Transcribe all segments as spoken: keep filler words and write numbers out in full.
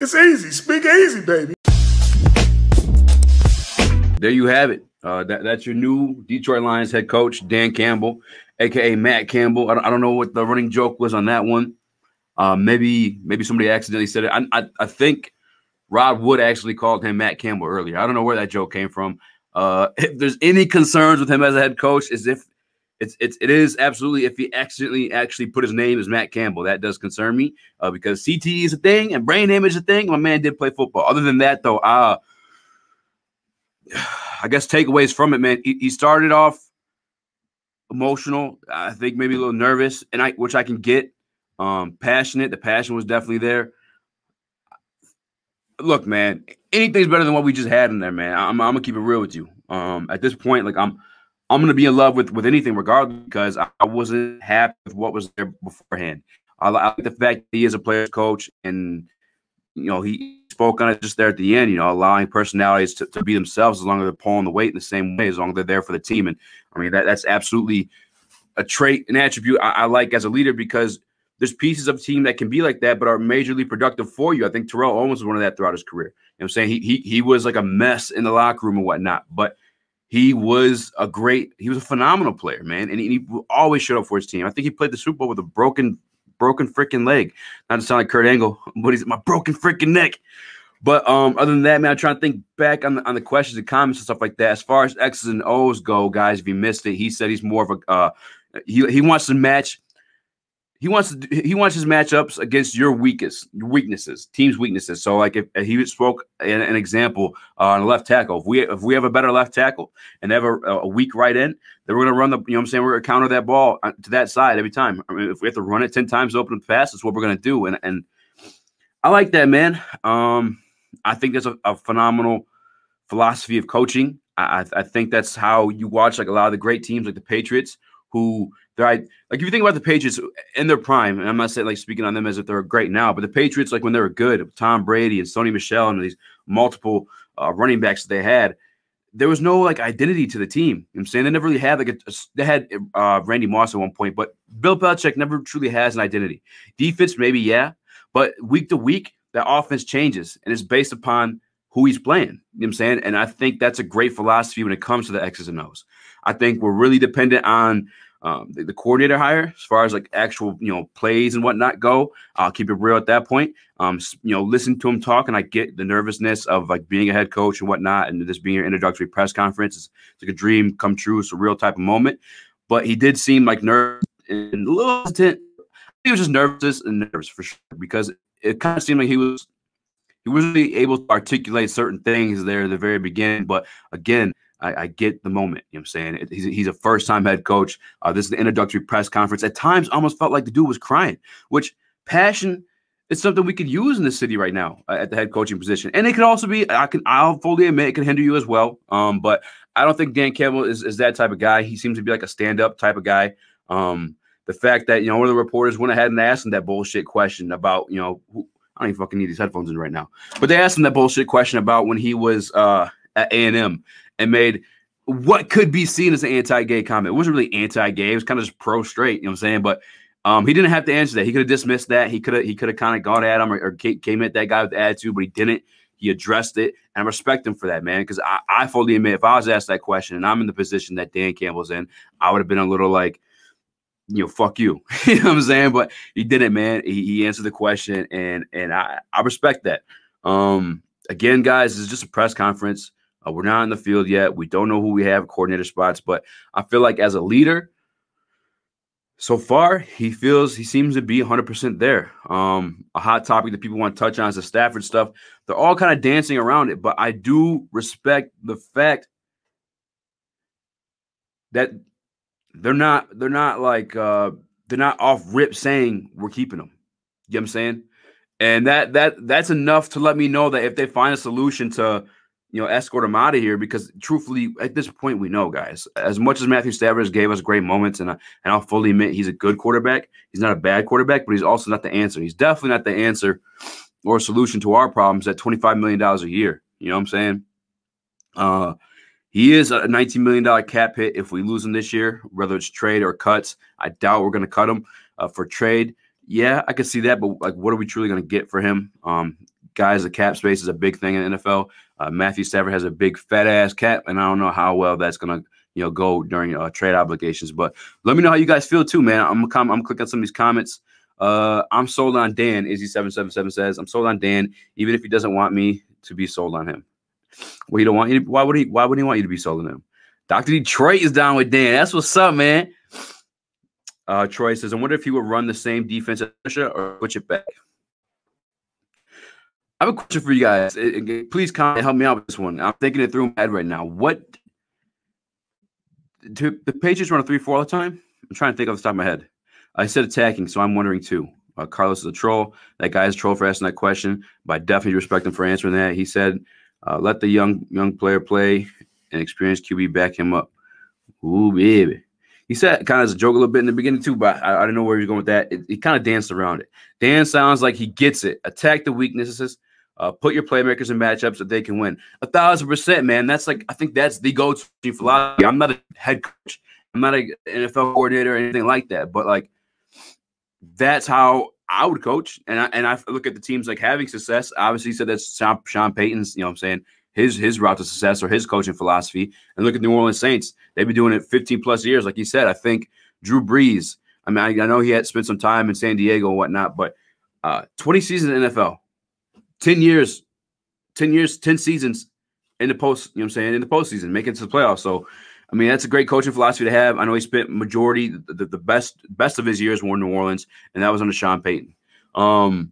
It's easy. Speak easy, baby. There you have it. Uh, that, that's your new Detroit Lions head coach, Dan Campbell, a k a. Matt Campbell. I don't, I don't know what the running joke was on that one. Uh, maybe maybe somebody accidentally said it. I, I, I think Rod Wood actually called him Matt Campbell earlier. I don't know where that joke came from. Uh, if there's any concerns with him as a head coach, is if it's it's it is absolutely if he accidentally actually put his name as Matt Campbell, that does concern me uh, because C T E is a thing and brain damage is a thing. My man did play football. Other than that, though, uh, I guess takeaways from it, man. He, he started off emotional. I think maybe a little nervous, and I which I can get. Um, passionate. The passion was definitely there. Look, man, anything's better than what we just had in there, man. I'm, I'm gonna keep it real with you. Um, at this point, like I'm, I'm gonna be in love with with anything, regardless, because I, I wasn't happy with what was there beforehand. I, I like the fact that he is a player's coach, and you know he spoke on it just there at the end. You know, allowing personalities to, to be themselves as long as they're pulling the weight in the same way, as long as they're there for the team. And I mean that that's absolutely a trait, an attribute I, I like as a leader because. There's pieces of team that can be like that, but are majorly productive for you. I think Terrell Owens was one of that throughout his career. You know what I'm saying? He he he was like a mess in the locker room and whatnot, but he was a great, he was a phenomenal player, man. And he, he always showed up for his team. I think he played the Super Bowl with a broken, broken freaking leg. Not to sound like Kurt Angle, but he's my broken freaking neck. But um, other than that, man, I'm trying to think back on the, on the questions and comments and stuff like that. As far as X's and O's go, guys, if you missed it, he said he's more of a uh, he he wants to match. He wants to, he wants his matchups against your weakest weaknesses, team's weaknesses. So, like if, if he spoke in, an example uh, on a left tackle, if we if we have a better left tackle and they have a, a weak right end, then we're gonna run the. You know what I'm saying? We're gonna counter that ball to that side every time. I mean, if we have to run it ten times to open up the pass, that's what we're gonna do. And and I like that, man. Um, I think that's a, a phenomenal philosophy of coaching. I, I I think that's how you watch like a lot of the great teams, like the Patriots, who. Like if you think about the Patriots in their prime, and I'm not saying like speaking on them as if they're great now, but the Patriots, like when they were good, Tom Brady and Sony Michel and these multiple uh, running backs that they had, there was no like identity to the team. You know what I'm saying? They never really had like a, a they had uh, Randy Moss at one point, but Bill Belichick never truly has an identity. Defense, maybe, yeah, but week to week, that offense changes and it's based upon who he's playing. You know what I'm saying? And I think that's a great philosophy when it comes to the X's and O's. I think we're really dependent on Um, the, the coordinator hire, as far as like actual, you know, plays and whatnot go, I'll keep it real at that point. Um, you know, listen to him talk, and I get the nervousness of like being a head coach and whatnot, and this being your introductory press conference is like a dream come true. It's a real type of moment, but he did seem like nervous and a little hesitant. He was just nervous and nervous for sure because it kind of seemed like he was he wasn't really able to articulate certain things there at the very beginning. But again. I, I get the moment, you know what I'm saying? He's, he's a first-time head coach. Uh, this is the introductory press conference. At times, almost felt like the dude was crying, which passion is something we could use in this city right now uh, at the head coaching position. And it could also be, I can, I'll fully admit, it can hinder you as well. Um, but I don't think Dan Campbell is, is that type of guy. He seems to be like a stand-up type of guy. Um, the fact that, you know, one of the reporters went ahead and asked him that bullshit question about, you know, who, I don't even fucking need these headphones in right now. But they asked him that bullshit question about when he was uh, at A and M. And made what could be seen as an anti-gay comment. It wasn't really anti-gay. It was kind of just pro-straight, you know what I'm saying? But um, he didn't have to answer that. He could have dismissed that. He could have he could have kind of gone at him or, or came at that guy with the attitude, but he didn't. He addressed it. And I respect him for that, man, because I, I fully admit if I was asked that question and I'm in the position that Dan Campbell's in, I would have been a little like, you know, fuck you. You know what I'm saying? But he didn't, man. He, he answered the question, and and I, I respect that. Um, again, guys, this is just a press conference. Uh, we're not in the field yet. We don't know who we have coordinator spots, but I feel like as a leader, so far he feels he seems to be one hundred percent there. Um, a hot topic that people want to touch on is the Stafford stuff. They're all kind of dancing around it, but I do respect the fact that they're not they're not like uh, they're not off rip saying we're keeping them. You know what I'm saying? And that that that's enough to let me know that if they find a solution to you know, escort him out of here because, truthfully, at this point, we know, guys. As much as Matthew Stafford gave us great moments, and, I, and I'll fully admit he's a good quarterback, he's not a bad quarterback, but he's also not the answer. He's definitely not the answer or solution to our problems at twenty-five million dollars a year. You know what I'm saying? Uh, he is a nineteen million dollars cap hit if we lose him this year, whether it's trade or cuts. I doubt we're going to cut him uh, for trade. Yeah, I could see that, but, like, what are we truly going to get for him? Um guys, the cap space is a big thing in the N F L. Uh, Matthew Stafford has a big fat ass cap, and I don't know how well that's gonna you know go during uh, trade obligations. But let me know how you guys feel too, man. I'm gonna I'm clicking some of these comments. Uh, I'm sold on Dan. Izzy seven seven seven says, I'm sold on Dan, even if he doesn't want me to be sold on him. Well, he don't want you. To, why would he? Why would he want you to be sold on him? Doctor Detroit is down with Dan. That's what's up, man. Uh, Troy says, I wonder if he would run the same defense as Russia or switch it back. I have a question for you guys. It, it, please comment, help me out with this one. I'm thinking it through my head right now. What do the Patriots run a three four all the time? I'm trying to think off the top of my head. I said attacking, so I'm wondering too. Uh, Carlos is a troll. That guy is a troll for asking that question, but I definitely respect him for answering that. He said, uh, let the young young player play and experienced Q B back him up. Ooh, baby. He said kind of as a joke a little bit in the beginning too, but I, I didn't know where he was going with that. He kind of danced around it. Dan sounds like he gets it. Attack the weaknesses. Uh, put your playmakers in matchups that they can win. A thousand percent, man. That's like I think that's the go-to philosophy. I'm not a head coach. I'm not an N F L coordinator or anything like that. But like that's how I would coach. And I and I look at the teams like having success. Obviously, he said that's Sean, Sean Payton's. You know what I'm saying? His his route to success or his coaching philosophy. And look at New Orleans Saints. They've been doing it fifteen plus years. Like you said, I think Drew Brees, I mean, I, I know he had spent some time in San Diego and whatnot, but uh, twenty seasons in the N F L, ten years, ten years, ten seasons in the post, you know what I'm saying, in the postseason, making it to the playoffs. So, I mean, that's a great coaching philosophy to have. I know he spent majority, the, the best best of his years were in New Orleans, and that was under Sean Payton. Um,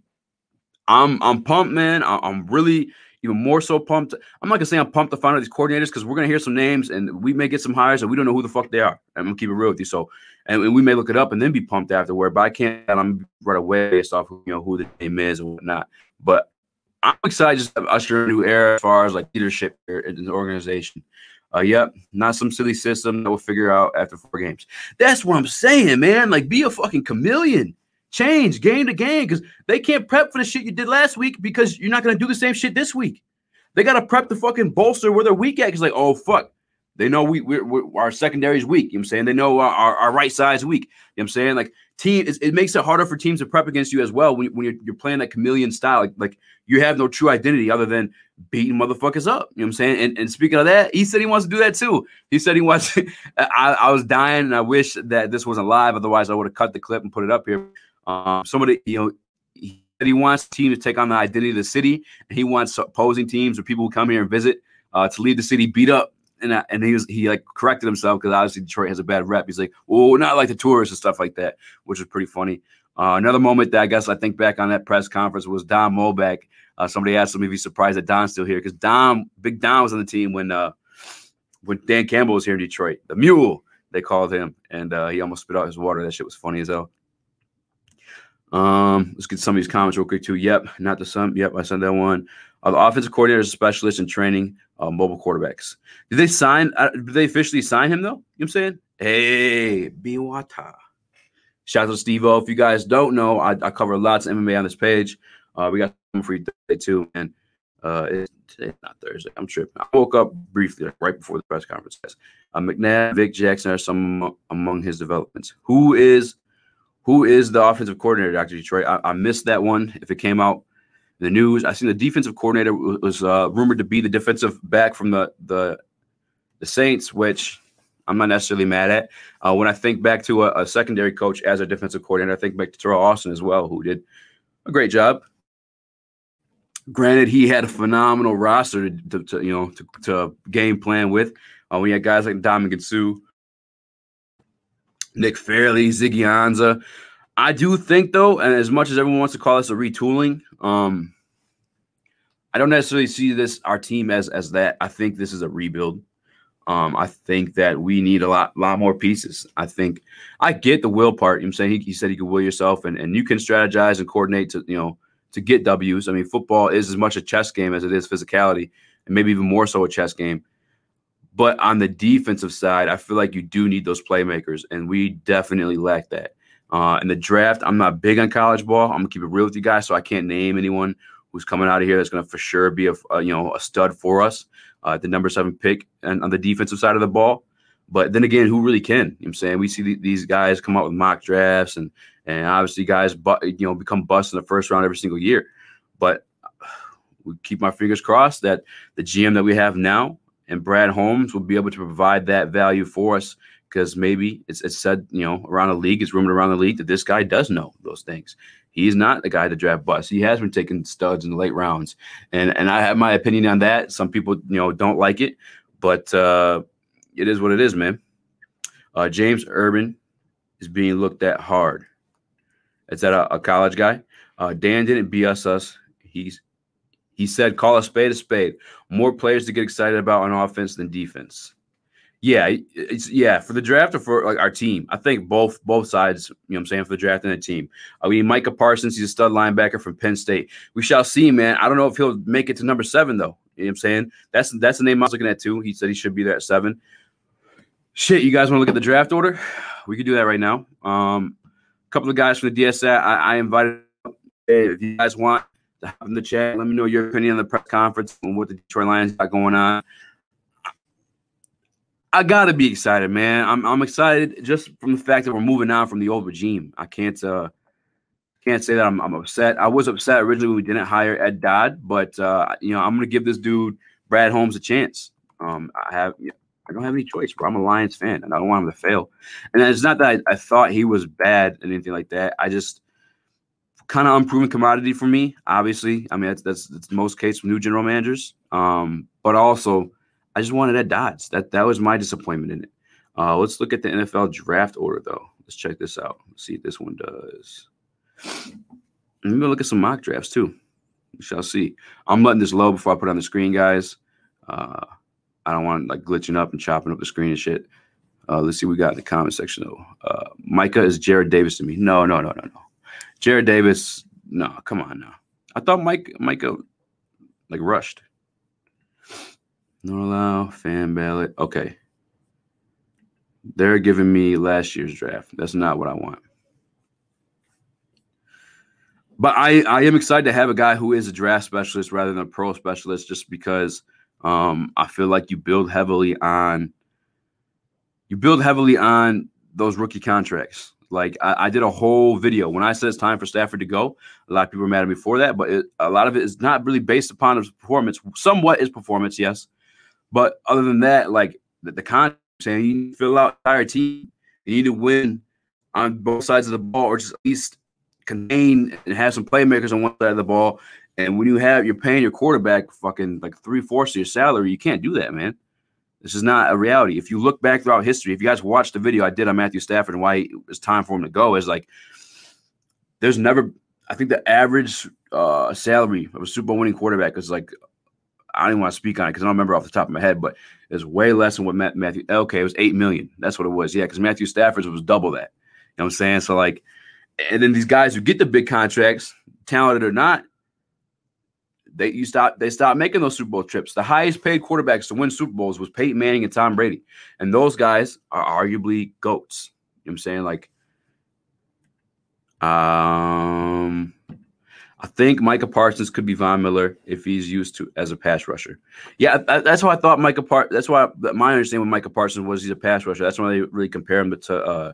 I'm, I'm pumped, man. I, I'm really – even more so pumped. I'm not gonna say I'm pumped to find out these coordinators because we're gonna hear some names and we may get some hires and we don't know who the fuck they are. I'm gonna keep it real with you. So, and, and we may look it up and then be pumped afterward. But I can't. I'm right away based off who, you know who the name is and whatnot. But I'm excited just to usher a new era as far as like leadership in the organization. Uh, yep, not some silly system that we'll figure out after four games. That's what I'm saying, man. Like, be a fucking chameleon. Change game to game because they can't prep for the shit you did last week because you're not going to do the same shit this week. They got to prep to fucking bolster where they're weak at because, like, oh, fuck. They know we, we're, we're, our secondary is weak. You know what I'm saying? They know our, our, our right side is weak. You know what I'm saying? Like, team, it makes it harder for teams to prep against you as well when, when you're, you're playing that chameleon style. Like, like, you have no true identity other than beating motherfuckers up. You know what I'm saying? And, and speaking of that, he said he wants to do that too. He said he wants to, I, I was dying, and I wish that this wasn't live. Otherwise, I would have cut the clip and put it up here. Um, somebody, you know, he, he wants the team to take on the identity of the city, and he wants opposing teams or people who come here and visit uh, to leave the city beat up. And I, and he was he like corrected himself because obviously Detroit has a bad rep. He's like, oh, not like the tourists and stuff like that, which is pretty funny. Uh, another moment that I guess I think back on that press conference was Don Muhlbach. Uh, somebody asked him if he's surprised that Don's still here because Don, Big Don, was on the team when uh, when Dan Campbell was here in Detroit. The Mule, they called him, and uh, he almost spit out his water. That shit was funny as hell. Um, let's get some of these comments real quick too. Yep, not the some. Yep, I sent that one. Uh, the offensive coordinator is a specialist in training uh, mobile quarterbacks. Did they sign? Uh, did they officially sign him though? You know what I'm saying? Hey, Biwata. Shout out to Steve-O. If you guys don't know, I, I cover lots of M M A on this page. Uh, we got something for you today too, man. Uh, it's, it's not Thursday. I'm tripping. I woke up briefly like, right before the press conference. Uh, McNabb, Vic Jackson are some among his developments. Who is? Who is the offensive coordinator, Doctor Detroit? I, I missed that one. If it came out in the news, I seen the defensive coordinator was uh, rumored to be the defensive back from the the, the Saints, which I'm not necessarily mad at. Uh, when I think back to a, a secondary coach as a defensive coordinator, I think back to Teryl Austin as well, who did a great job. Granted, he had a phenomenal roster to, to, to you know to, to game plan with. Uh, we had guys like Dominican Sue, Nick Fairley, Ziggy Ansah. I do think, though, and as much as everyone wants to call this a retooling, um, I don't necessarily see this our team as as that. I think this is a rebuild. Um, I think that we need a lot, lot more pieces. I think I get the will part. You know what I'm saying? He, he said you can will yourself, and, and you can strategize and coordinate to you know to get W's. I mean, football is as much a chess game as it is physicality, and maybe even more so a chess game. But on the defensive side, I feel like you do need those playmakers, and we definitely lack that. Uh, in the draft, I'm not big on college ball. I'm gonna keep it real with you guys, so I can't name anyone who's coming out of here that's gonna for sure be a, a you know a stud for us, uh, the number seven pick, and on the defensive side of the ball. But then again, who really can? You know what I'm saying? We see th these guys come out with mock drafts, and and obviously guys, but you know, become busts in the first round every single year. But we keep our fingers crossed that the G M that we have now and Brad Holmes will be able to provide that value for us, because maybe it's, it's said, you know, around the league, it's rumored around the league that this guy does know those things. He's not the guy to draft bust. He has been taking studs in the late rounds. And and I have my opinion on that. Some people, you know, don't like it, but uh, it is what it is, man. Uh, James Urban is being looked at hard. Is that a, a college guy? Uh, Dan didn't B S us. He's He said, call a spade a spade. More players to get excited about on offense than defense. Yeah, it's yeah, for the draft or for like our team. I think both both sides, you know what I'm saying, for the draft and the team. I mean, Micah Parsons, he's a stud linebacker from Penn State. We shall see, man. I don't know if he'll make it to number seven, though. You know what I'm saying? That's that's the name I was looking at, too. He said he should be there at seven. Shit, you guys want to look at the draft order? We can do that right now. Um, a couple of guys from the D S A, I, I invited if you guys want. In the chat, let me know your opinion on the press conference and what the Detroit Lions got going on. I gotta be excited, man. I'm I'm excited just from the fact that we're moving on from the old regime. I can't uh can't say that I'm I'm upset. I was upset originally when we didn't hire Ed Dodd, but uh, you know, I'm gonna give this dude Brad Holmes a chance. Um, I have I don't have any choice, bro. I'm a Lions fan, and I don't want him to fail. And it's not that I, I thought he was bad and anything like that. I just kind of unproven commodity for me, obviously. I mean, that's that's, that's the most case from new general managers. Um, but also, I just wanted Ed Dodd. That that was my disappointment in it. Uh, let's look at the N F L draft order, though. Let's check this out. Let's see if this one does. Let me look at some mock drafts, too. We shall see. I'm letting this low before I put it on the screen, guys. Uh, I don't want like glitching up and chopping up the screen and shit. Uh, let's see what we got in the comment section, though. Uh, Micah is Jarrad Davis to me. No, no, no, no, no. Jarrad Davis, no, come on now. I thought Mike Micah like rushed. Not allow fan ballot. Okay. They're giving me last year's draft. That's not what I want. But I, I am excited to have a guy who is a draft specialist rather than a pro specialist, just because um, I feel like you build heavily on you build heavily on those rookie contracts. Like, I, I did a whole video. When I said it's time for Stafford to go, a lot of people were mad at me for that, but it, a lot of it is not really based upon his performance. Somewhat is performance, yes. But other than that, like, the, the contract, saying you need to fill out the entire team. You need to win on both sides of the ball, or just at least contain and have some playmakers on one side of the ball. And when you have, you're paying your quarterback fucking like three-fourths of your salary, you can't do that, man. This is not a reality. If you look back throughout history, if you guys watched the video I did on Matthew Stafford and why it was time for him to go, is like there's never – I think the average uh, salary of a Super Bowl winning quarterback is like – I don't even want to speak on it because I don't remember off the top of my head, but it's way less than what Matthew – okay, it was eight million dollars. That's what it was, yeah, because Matthew Stafford's was double that. You know what I'm saying? So, like – and then these guys who get the big contracts, talented or not, They you stop they stopped making those Super Bowl trips. The highest paid quarterbacks to win Super Bowls was Peyton Manning and Tom Brady. And those guys are arguably GOATs. You know what I'm saying? Like, um I think Micah Parsons could be Von Miller if he's used to as a pass rusher. Yeah, I, I, that's why I thought Micah Parsons. That's why I, my understanding with Micah Parsons was he's a pass rusher. That's why they really compare him to uh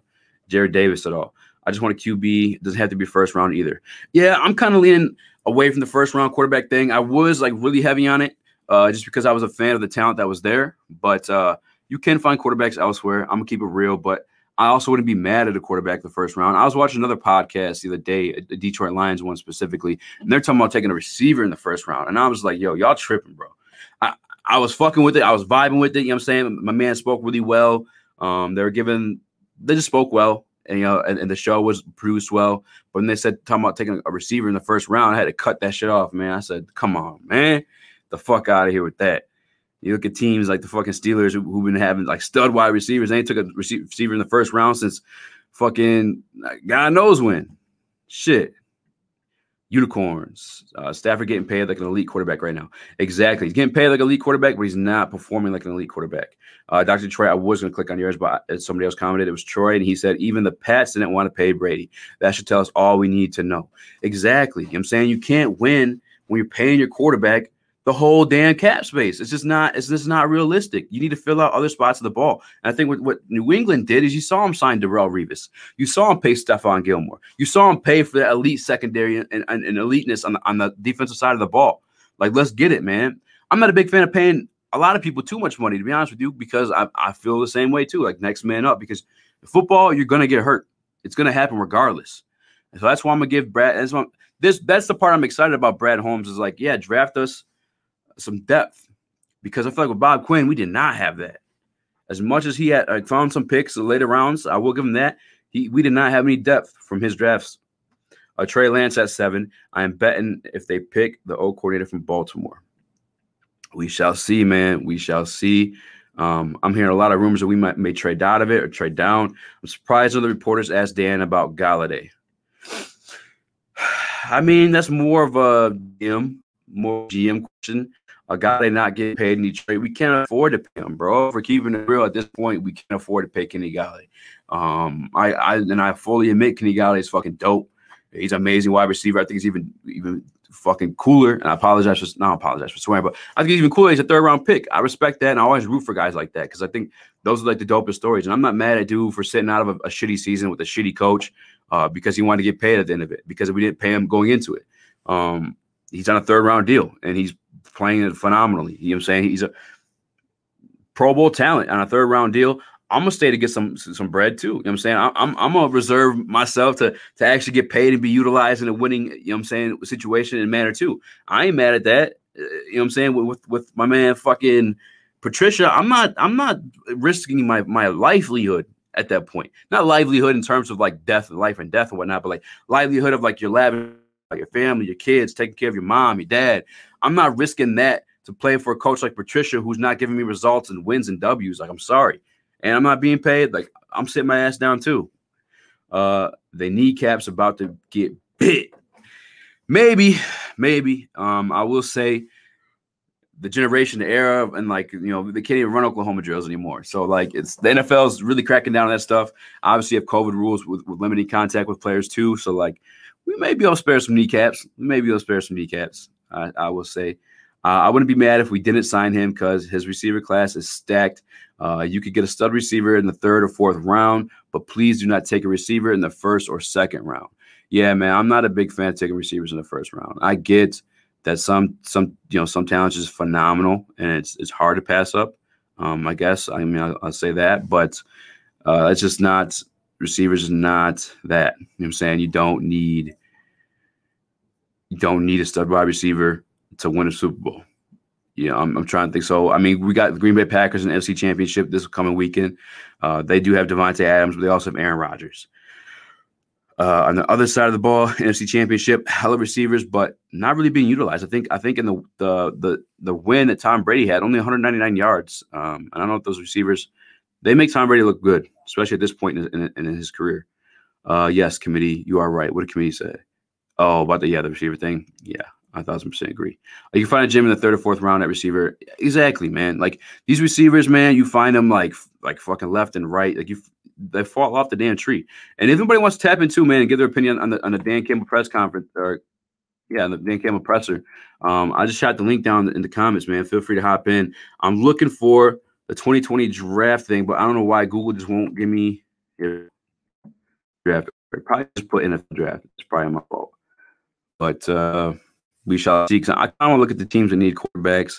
Jarrad Davis at all. I just want a Q B. It doesn't have to be first round either. Yeah, I'm kind of leaning away from the first round quarterback thing. I was like really heavy on it uh, just because I was a fan of the talent that was there. But uh, you can find quarterbacks elsewhere. I'm going to keep it real. But I also wouldn't be mad at a quarterback the first round. I was watching another podcast the other day, the Detroit Lions one specifically, and they're talking about taking a receiver in the first round. And I was like, yo, y'all tripping, bro. I, I was fucking with it. I was vibing with it. You know what I'm saying? My man spoke really well. Um, they were given – they just spoke well. And, you know, and, and the show was produced well. But when they said, talking about taking a receiver in the first round, I had to cut that shit off, man. I said, come on, man. The fuck out of here with that. You look at teams like the fucking Steelers who, who've been having like stud wide receivers. They ain't took a rece- receiver in the first round since fucking God knows when. Shit. Unicorns. Uh, Stafford getting paid like an elite quarterback right now. Exactly. He's getting paid like an elite quarterback, but he's not performing like an elite quarterback. Uh, Doctor Troy, I was going to click on yours, but somebody else commented. It was Troy, and he said, even the Pats didn't want to pay Brady. That should tell us all we need to know. Exactly. You know what I'm saying? You can't win when you're paying your quarterback the whole damn cap space. It's just not, it's just not realistic. You need to fill out other spots of the ball. And I think what, what New England did is you saw him sign Darrelle Revis. You saw him pay Stephon Gilmore. You saw him pay for that elite secondary and, and, and eliteness on the, on the defensive side of the ball. Like, let's get it, man. I'm not a big fan of paying a lot of people too much money, to be honest with you, because I, I feel the same way too, like next man up, because in football, you're going to get hurt. It's going to happen regardless. And so that's why I'm going to give Brad – that's why this, that's the part I'm excited about Brad Holmes is like, yeah, draft us some depth, because I feel like with Bob Quinn, we did not have that. As much as he had I found some picks in later rounds, I will give him that. He, we did not have any depth from his drafts. Uh, Trey Lance at seven. I am betting if they pick the O coordinator from Baltimore. We shall see, man. We shall see. Um, I'm hearing a lot of rumors that we might may trade out of it or trade down. I'm surprised other reporters asked Dan about Golladay. I mean, that's more of a G M, more G M question. A guy they not getting paid in Detroit. We can't afford to pay him, bro. If we're keeping it real at this point, we can't afford to pay Kenny Golladay. Um, I, I and I fully admit Kenny Golladay is fucking dope. He's an amazing wide receiver. I think he's even even fucking cooler. And I apologize for not apologize for swearing, but I think he's even cooler. He's a third round pick. I respect that, and I always root for guys like that because I think those are like the dopest stories. And I'm not mad at dude for sitting out of a, a shitty season with a shitty coach uh, because he wanted to get paid at the end of it because we didn't pay him going into it. Um, he's on a third round deal, and he's playing it phenomenally. You know what I'm saying? He's a Pro Bowl talent on a third round deal. I'm going to stay to get some some bread too. You know what I'm saying? I, I'm I'm going to reserve myself to to actually get paid and be utilized in a winning, you know what I'm saying, situation and manner too. I ain't mad at that. Uh, you know what I'm saying? With, with with my man fucking Patricia, I'm not I'm not risking my my livelihood at that point. Not livelihood in terms of like death and life and death and whatnot, but like livelihood of like your lab, like your family, your kids, taking care of your mom, your dad. I'm not risking that to play for a coach like Patricia who's not giving me results and wins and W's. Like, I'm sorry. And I'm not being paid. Like, I'm sitting my ass down too. Uh, the kneecap's about to get bit. Maybe, maybe. Um, I will say the generation, the era, and like, you know, they can't even run Oklahoma drills anymore. So, like, it's the N F L's really cracking down on that stuff. Obviously, you have COVID rules with, with limiting contact with players too. So, like, we may be able to spare some kneecaps. We may be able to spare some kneecaps, I, I will say. Uh, I wouldn't be mad if we didn't sign him because his receiver class is stacked. Uh, you could get a stud receiver in the third or fourth round, but please do not take a receiver in the first or second round. Yeah, man, I'm not a big fan of taking receivers in the first round. I get that some some you know some talent is phenomenal and it's it's hard to pass up. Um, I guess I mean I'll, I'll say that, but uh, it's just not receivers is not that. You know what I'm saying? You don't need you don't need a stud wide receiver to win a Super Bowl. Yeah, I'm, I'm trying to think. So, I mean, we got the Green Bay Packers in the N F C Championship this coming weekend. Uh, they do have Devontae Adams, but they also have Aaron Rodgers. Uh, on the other side of the ball, N F C Championship, hella receivers, but not really being utilized. I think I think in the the the, the win that Tom Brady had, only one hundred ninety-nine yards. Um, I don't know if those receivers, they make Tom Brady look good, especially at this point in, in, in his career. Uh, yes, committee, you are right. What did committee say? Oh, about the, yeah, the receiver thing. Yeah. I one thousand percent agree. You can find a gym in the third or fourth round at receiver. Exactly, man. Like, these receivers, man, you find them, like, like fucking left and right. Like, you, they fall off the damn tree. And if anybody wants to tap into, man, and give their opinion on the on the Dan Campbell press conference, or, yeah, the Dan Campbell presser, um, I just shot the link down in the comments, man. Feel free to hop in. I'm looking for the twenty twenty draft thing, but I don't know why Google just won't give me a draft. I probably just put in a draft. It's probably my fault. But, uh... we shall see. I kind of want to look at the teams that need quarterbacks,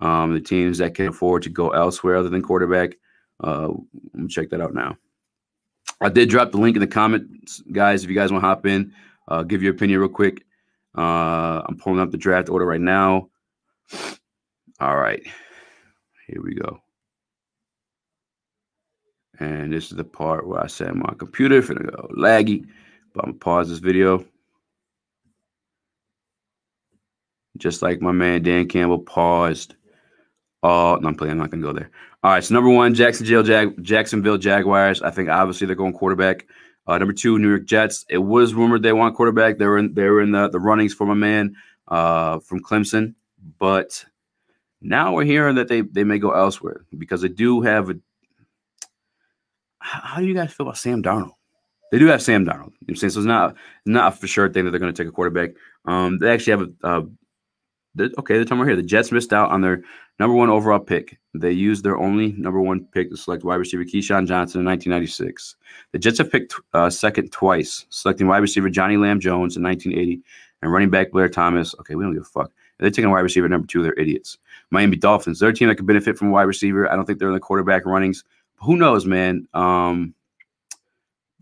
um, the teams that can afford to go elsewhere other than quarterback. Uh, let me check that out now. I did drop the link in the comments, guys. If you guys want to hop in, uh, give your opinion real quick. Uh, I'm pulling up the draft order right now. All right. Here we go. And this is the part where I said my computer is going to go laggy. But I'm going to pause this video. Just like my man Dan Campbell paused. Oh, no, I'm playing. I'm not going to go there. All right, so number one, Jacksonville, Jag- Jacksonville Jaguars. I think obviously they're going quarterback. Uh, number two, New York Jets. It was rumored they want quarterback. They were in, they were in the, the runnings for my man uh, from Clemson. But now we're hearing that they, they may go elsewhere because they do have a – how do you guys feel about Sam Darnold? They do have Sam Darnold. You know what I'm saying? So it's not, not a for sure thing that they're going to take a quarterback. Um, they actually have a, a – okay, they're talking right here. The Jets missed out on their number one overall pick. They used their only number one pick to select wide receiver Keyshawn Johnson in nineteen ninety-six. The Jets have picked uh, second twice, selecting wide receiver Johnny Lamb Jones in nineteen eighty and running back Blair Thomas. Okay, we don't give a fuck. If they're taking a wide receiver number two, they're idiots. Miami Dolphins, they're a team that could benefit from a wide receiver. I don't think they're in the quarterback runnings. But who knows, man? Um,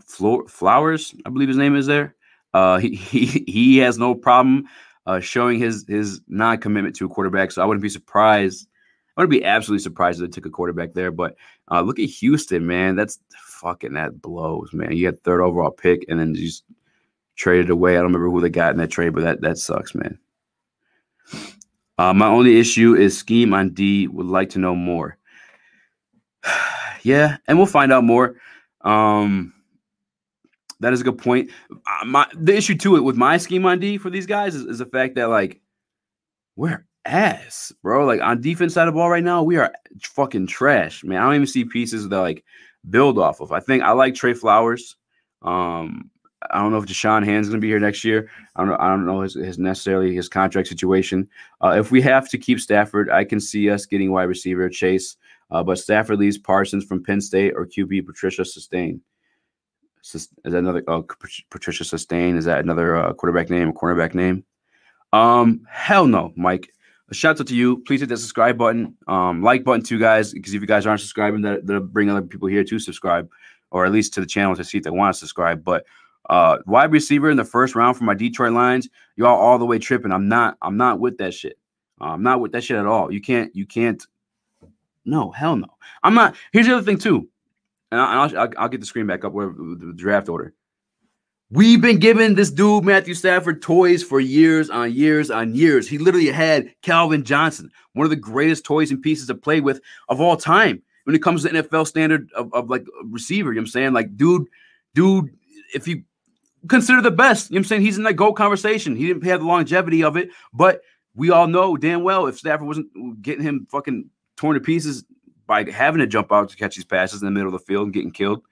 Flowers, I believe his name is there. Uh, he, he he has no problem uh, showing his his non-commitment to a quarterback. So I wouldn't be surprised. I wouldn't be absolutely surprised if they took a quarterback there. But uh, look at Houston, man. That's fucking that blows, man. You had third overall pick and then you just traded away. I don't remember who they got in that trade, but that that sucks, man. Uh, my only issue is scheme on D. Would like to know more. Yeah, and we'll find out more. Um, that is a good point. Uh, my the issue to it with my scheme on D for these guys is, is the fact that, like, we're ass, bro. Like, on defense side of the ball right now, we are fucking trash, man. I don't even see pieces that, like, build off of. I think I like Trey Flowers. Um, I don't know if Deshaun Hand's going to be here next year. I don't know. I don't know his, his necessarily his contract situation. Uh, if we have to keep Stafford, I can see us getting wide receiver Chase. Uh, but Stafford leaves Parsons from Penn State or Q B Patricia Surtain. Is that another oh, Patricia Surtain? Is that another uh, quarterback name or cornerback name? Um, hell no, Mike. A shout out to you. Please hit that subscribe button. Um, like button too, guys, because if you guys aren't subscribing, that, that'll bring other people here to subscribe, or at least to the channel to see if they want to subscribe. But Uh, wide receiver in the first round for my Detroit Lions, y'all all the way tripping. I'm not, I'm not with that shit. Uh, I'm not with that shit at all. You can't, you can't. No, hell no. I'm not. Here's the other thing too, and I'll, I'll, I'll get the screen back up where the draft order. We've been giving this dude Matthew Stafford toys for years on years on years. He literally had Calvin Johnson, one of the greatest toys and pieces to play with of all time when it comes to the N F L standard of, of like receiver. You know what I'm saying? Like, dude, dude, if you consider the best. You know what I'm saying? He's in that GOAT conversation. He didn't have the longevity of it, but we all know damn well if Stafford wasn't getting him fucking torn to pieces by having to jump out to catch these passes in the middle of the field and getting killed,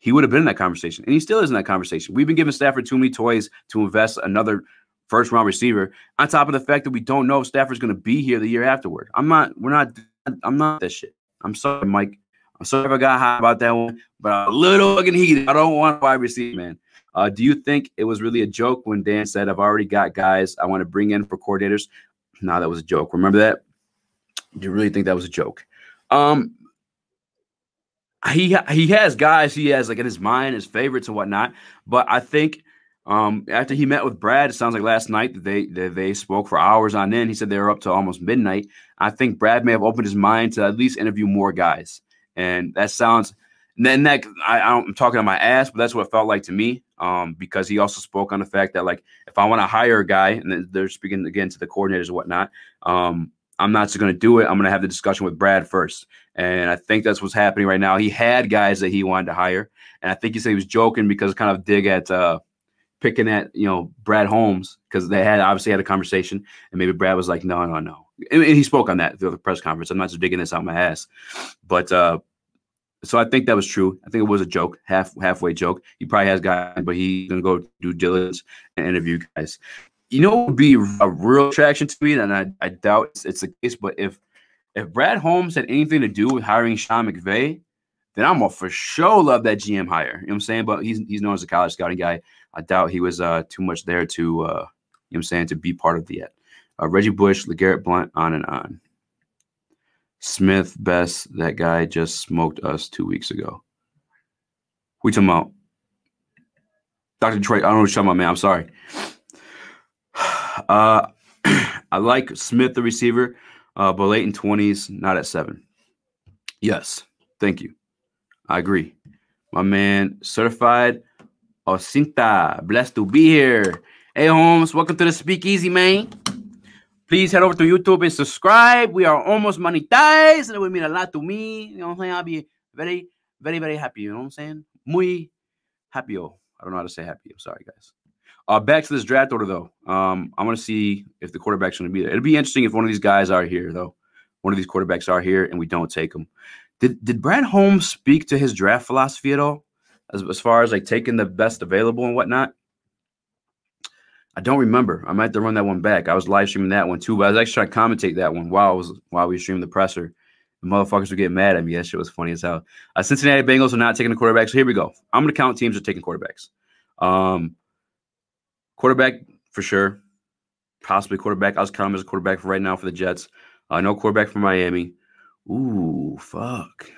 he would have been in that conversation. And he still is in that conversation. We've been giving Stafford too many toys to invest another first-round receiver on top of the fact that we don't know if Stafford's going to be here the year afterward. I'm not – we're not – I'm not that shit. I'm sorry, Mike. I'm sorry if I got hot about that one, but I'm a little fucking heated. I don't want a wide receiver, man. Uh, do you think it was really a joke when Dan said, I've already got guys I want to bring in for coordinators? No, nah, that was a joke. Remember that? Do you really think that was a joke? Um, he he has guys he has like in his mind, his favorites and whatnot. But I think um, after he met with Brad, it sounds like last night that they, that they spoke for hours on end. He said they were up to almost midnight. I think Brad may have opened his mind to at least interview more guys. And that sounds – And then that I, I'm talking on my ass, but that's what it felt like to me, um, because he also spoke on the fact that, like, if I want to hire a guy, and they're speaking again to the coordinators and whatnot, um, I'm not just going to do it. I'm going to have the discussion with Brad first. And I think that's what's happening right now. He had guys that he wanted to hire. And I think he said he was joking because kind of dig at uh, picking at, you know, Brad Holmes, because they had obviously had a conversation. And maybe Brad was like, no, no, no. And, and he spoke on that through the press conference. I'm not just digging this out my ass. But uh So I think that was true. I think it was a joke, half halfway joke. He probably has guys, but he's going to go do diligence and interview guys. You know what would be a real attraction to me, and I, I doubt it's, it's the case, but if if Brad Holmes had anything to do with hiring Sean McVay, then I'm going to for sure love that G M hire. You know what I'm saying? But he's he's known as a college scouting guy. I doubt he was uh, too much there to, uh, you know what I'm saying, to be part of the yet. Uh, Reggie Bush, LeGarrette Blount, on and on. Smith, Best, that guy just smoked us two weeks ago. We talking about Doctor Detroit. I don't know what you're talking about, man. I'm sorry. Uh, I like Smith, the receiver, uh, but late in twenties, not at seven. Yes, thank you. I agree. My man, Certified Osinta, blessed to be here. Hey, Holmes, welcome to the Speakeasy, man. Please head over to YouTube and subscribe. We are almost monetized, and it would mean a lot to me. You know what I'm saying? I'll be very, very, very happy. You know what I'm saying? Muy happy. -o. I don't know how to say happy. I'm sorry, guys. Uh, back to this draft order, though. Um, I want to see if the quarterback's going to be there. It'd be interesting if one of these guys are here, though. One of these quarterbacks are here, and we don't take them. Did Did Brad Holmes speak to his draft philosophy at all, as as far as like taking the best available and whatnot? I don't remember. I might have to run that one back. I was live streaming that one too, but I was actually trying to commentate that one while I was while we streamed the presser. The motherfuckers were getting mad at me. That shit was funny as hell. Uh, Cincinnati Bengals are not taking the quarterback. So here we go. I'm gonna count teams that are taking quarterbacks. Um, quarterback for sure. possibly quarterback. I was counting him as a quarterback for right now for the Jets. Uh, no quarterback for Miami. Ooh, fuck.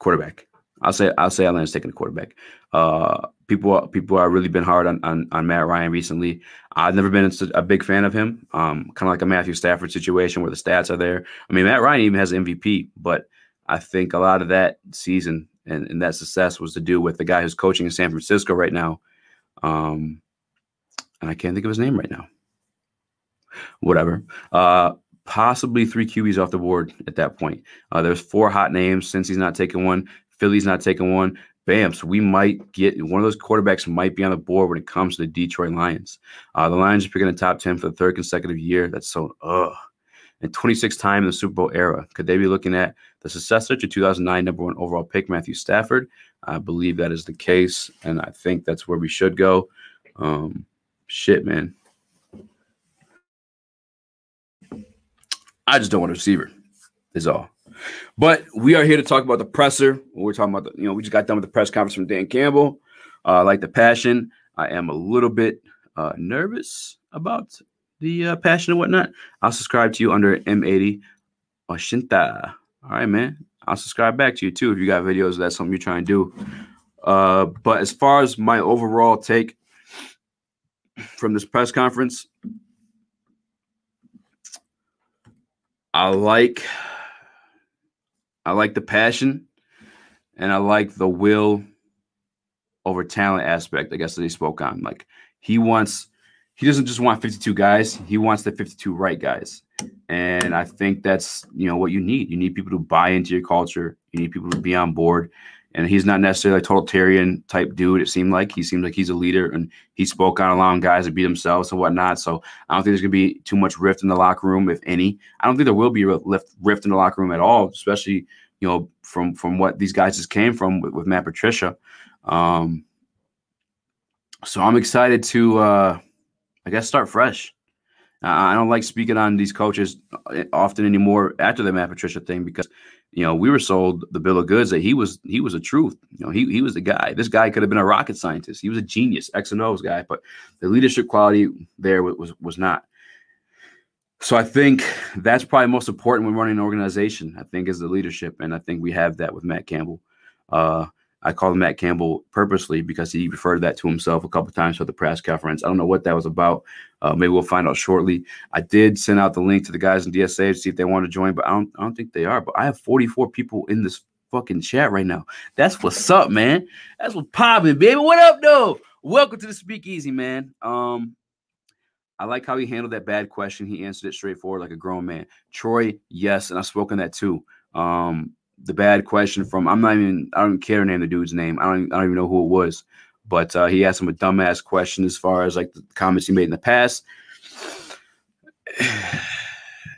Quarterback. I'll say I'll say Atlanta's taking a quarterback. Uh, people people have really been hard on, on on Matt Ryan recently. I've never been a big fan of him. Um, kind of like a Matthew Stafford situation where the stats are there. I mean, Matt Ryan even has M V P, but I think a lot of that season and, and that success was to do with the guy who's coaching in San Francisco right now. Um, and I can't think of his name right now. Whatever. Uh, possibly three Q Bs off the board at that point. Uh, there's four hot names. Since he's not taking one, Philly's not taking one. Bam. So we might get one of those quarterbacks might be on the board when it comes to the Detroit Lions. Uh, the Lions are picking the top ten for the third consecutive year. That's so, ugh. And twenty-sixth time in the Super Bowl era. Could they be looking at the successor to two thousand nine number one overall pick, Matthew Stafford? I believe that is the case, and I think that's where we should go. Um, shit, man. I just don't want a receiver is all. But we are here to talk about the presser. We're talking about, the, you know, we just got done with the press conference from Dan Campbell. I uh, like the passion. I am a little bit uh, nervous about the uh, passion and whatnot. I'll subscribe to you under M eighty. Oshinta. All right, man. I'll subscribe back to you, too, if you got videos. That's something you're trying to do. Uh, but as far as my overall take from this press conference, I like I like the passion, and I like the will over talent aspect, I guess, that he spoke on. Like, he wants – he doesn't just want fifty-two guys. He wants the fifty-two right guys. And I think that's, you know, what you need. You need people to buy into your culture. You need people to be on board. And he's not necessarily a totalitarian type dude, it seemed like. He seemed like he's a leader, and he spoke on allowing guys to be themselves and whatnot. So I don't think there's going to be too much rift in the locker room, if any. I don't think there will be a rift in the locker room at all, especially, you know, from from what these guys just came from with, with Matt Patricia. Um, so I'm excited to, uh, I guess, start fresh. I don't like speaking on these coaches often anymore after the Matt Patricia thing because, you know, we were sold the bill of goods that he was he was the truth. You know, he he was the guy. This guy could have been a rocket scientist. He was a genius, X and O's guy, but the leadership quality there was was not. So I think that's probably most important when running an organization, I think, is the leadership, and I think we have that with Matt Campbell. Uh, I call him Matt Campbell purposely because he referred that to himself a couple of times for the press conference. I don't know what that was about. Uh, maybe we'll find out shortly. I did send out the link to the guys in D S A to see if they want to join, but I don't, I don't think they are. But I have forty-four people in this fucking chat right now. That's what's up, man. That's what's popping, baby. What up, though? Welcome to the Speakeasy, man. Um, I like how he handled that bad question. He answered it straightforward like a grown man. Troy, yes, and I've spoken that too. Um, The bad question from I'm not even I don't care to name the dude's name. I don't I don't even know who it was, but uh, he asked him a dumbass question as far as like the comments he made in the past,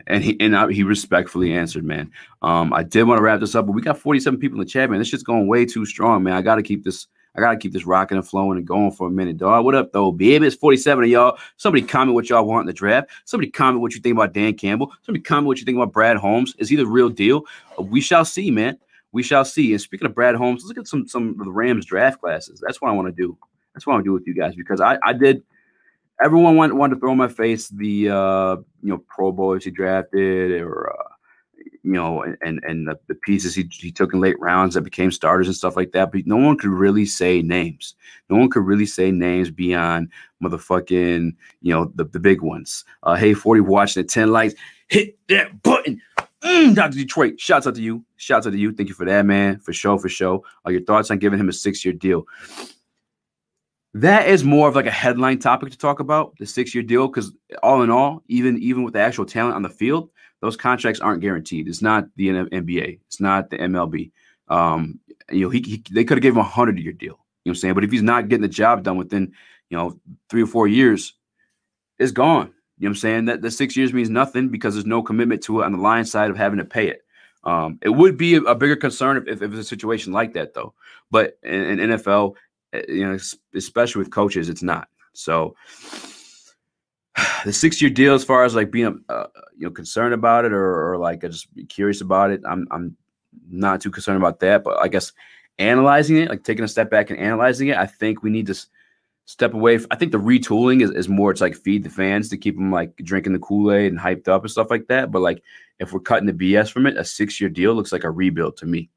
and he and I, he respectfully answered, man. Um, I did want to wrap this up, but we got forty-seven people in the chat, man. This shit's going way too strong, man. I gotta keep this I gotta keep this rocking and flowing and going for a minute, dog. What up, though, baby? It's forty-seven of y'all. Somebody comment what y'all want in the draft. Somebody comment what you think about Dan Campbell. Somebody comment what you think about Brad Holmes. Is he the real deal? We shall see, man. We shall see. And speaking of Brad Holmes, let's look at some some of the Rams draft classes. That's what I want to do. That's what I want to do with you guys because I, I did. Everyone wanted, wanted to throw in my face the uh, you know Pro Bowlers he drafted or. Uh, You know, and and the, the pieces he, he took in late rounds that became starters and stuff like that. But no one could really say names. No one could really say names beyond motherfucking, you know, the, the big ones. Uh, hey, forty watching at ten likes. Hit that button. Mm, Doctor Detroit, shouts out to you. Shouts out to you. Thank you for that, man. For sure, for sure. Uh, your thoughts on giving him a six-year deal? That is more of like a headline topic to talk about, the six-year deal, because all in all, even even with the actual talent on the field, those contracts aren't guaranteed. It's not the N B A. It's not the M L B. Um, you know, he, he they could have given him a hundred-year deal. You know what I'm saying? But if he's not getting the job done within, you know, three or four years, it's gone. You know what I'm saying? That the six years means nothing because there's no commitment to it on the Lions side of having to pay it. Um, it would be a, a bigger concern if, if it was a situation like that, though. But in, in N F L, you know, especially with coaches, it's not. So. The six-year deal, as far as like being uh, you know concerned about it or, or like I just be curious about it, I'm I'm not too concerned about that. But I guess analyzing it, like taking a step back and analyzing it, I think we need to step away. I think the retooling is, is more, it's like feed the fans to keep them like drinking the Kool-Aid and hyped up and stuff like that. But like if we're cutting the B S from it, a six-year deal looks like a rebuild to me.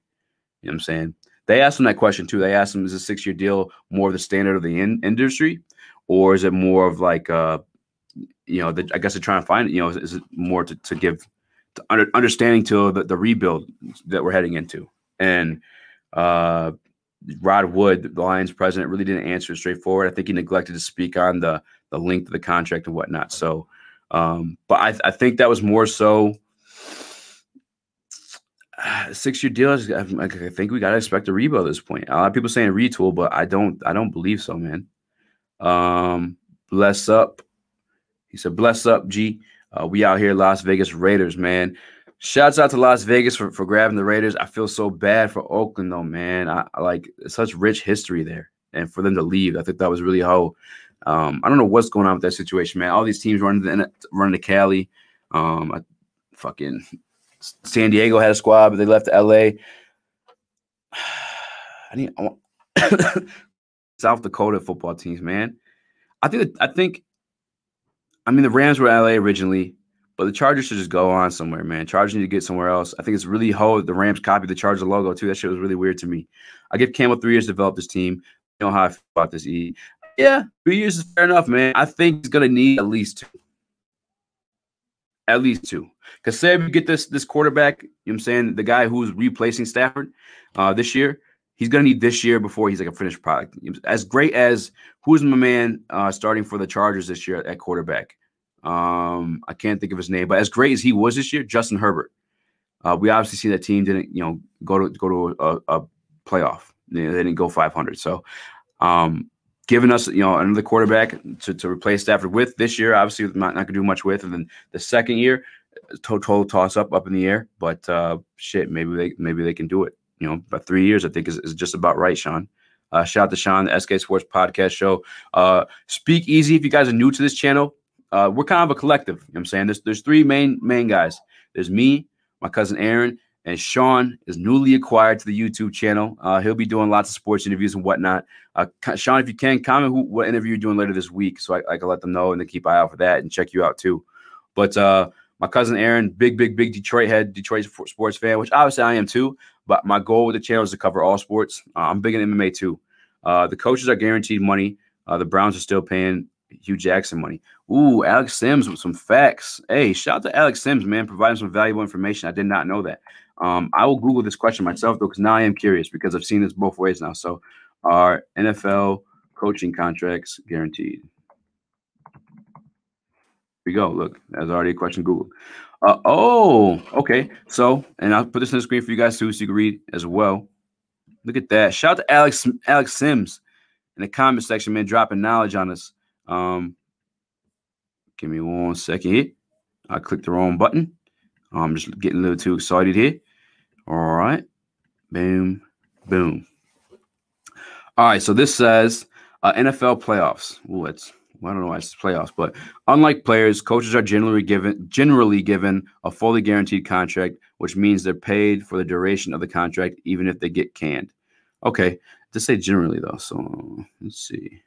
You know what I'm saying? They asked him that question too. They asked him, is a six-year deal more of the standard of the in- industry, or is it more of like, uh, you know, the, I guess they're trying to find, you know, is, is it more to, to give to under, understanding to the, the rebuild that we're heading into? And uh, Rod Wood, the Lions president, really didn't answer straightforward. I think he neglected to speak on the the length of the contract and whatnot. So, um, but I, I think that was more so uh, six-year deals. I, I think we gotta expect a rebuild at this point. A lot of people saying retool, but I don't. I don't believe so, man. Um, bless up. He said, "Bless up, G. Uh, we out here, Las Vegas Raiders, man." Shouts out to Las Vegas for, for grabbing the Raiders. I feel so bad for Oakland, though, man. I, I like such rich history there, and for them to leave, I think that was really how. Um, I don't know what's going on with that situation, man. All these teams running to running to Cali. Um, I, fucking San Diego had a squad, but they left to L A. I need I want, South Dakota football teams, man. I think I think. I mean, the Rams were in L A originally. But the Chargers should just go on somewhere, man. Chargers need to get somewhere else. I think it's really how the Rams copied the Charger logo, too. That shit was really weird to me. I give Campbell three years to develop this team. You know how I feel about this, E. Yeah, three years is fair enough, man. I think he's going to need at least two. At least two. Because say if you get this, this quarterback, you know what I'm saying, the guy who's replacing Stafford uh, this year, he's going to need this year before he's like a finished product. As great as who's my man uh, starting for the Chargers this year at quarterback? Um, I can't think of his name, but as great as he was this year, Justin Herbert. Uh, we obviously see that team didn't, you know, go to go to a, a playoff. They didn't go five hundred. So, um, giving us, you know, another quarterback to, to replace Stafford with this year, obviously not, not going to do much with. And then the second year, total toss up up in the air. But uh, shit, maybe they maybe they can do it. You know, but three years I think is, is just about right, Sean. Uh, shout out to Sean, the S K Sports Podcast Show. Uh, Speak Easy. If you guys are new to this channel. Uh, we're kind of a collective. You know what I'm saying? There's there's three main main guys. There's me, my cousin Aaron, and Sean is newly acquired to the YouTube channel. Uh, he'll be doing lots of sports interviews and whatnot. Uh, Sean, if you can, comment who, what interview you're doing later this week so I, I can let them know and then keep an eye out for that and check you out too. But uh, my cousin Aaron, big, big, big Detroit head, Detroit sports fan, which obviously I am too. But my goal with the channel is to cover all sports. Uh, I'm big in M M A too. Uh, the coaches are guaranteed money. Uh, the Browns are still paying Hugh Jackson money. Ooh, Alex Sims with some facts. Hey, shout out to Alex Sims, man, providing some valuable information. I did not know that. Um, I will Google this question myself, though, because now I am curious because I've seen this both ways now. So are N F L coaching contracts guaranteed? Here we go. Look, that's already a question Googled. Uh, oh, okay. So, and I'll put this on the screen for you guys too so you can read as well. Look at that. Shout out to Alex, Alex Sims in the comment section, man, dropping knowledge on us. Um, give me one second here. I clicked the wrong button. I'm just getting a little too excited here. All right. Boom. Boom. All right. So this says uh, N F L playoffs. Ooh, it's, well, I don't know why it's playoffs, but unlike players, coaches are generally given, generally given a fully guaranteed contract, which means they're paid for the duration of the contract, even if they get canned. Okay. Just say generally though. So let's see.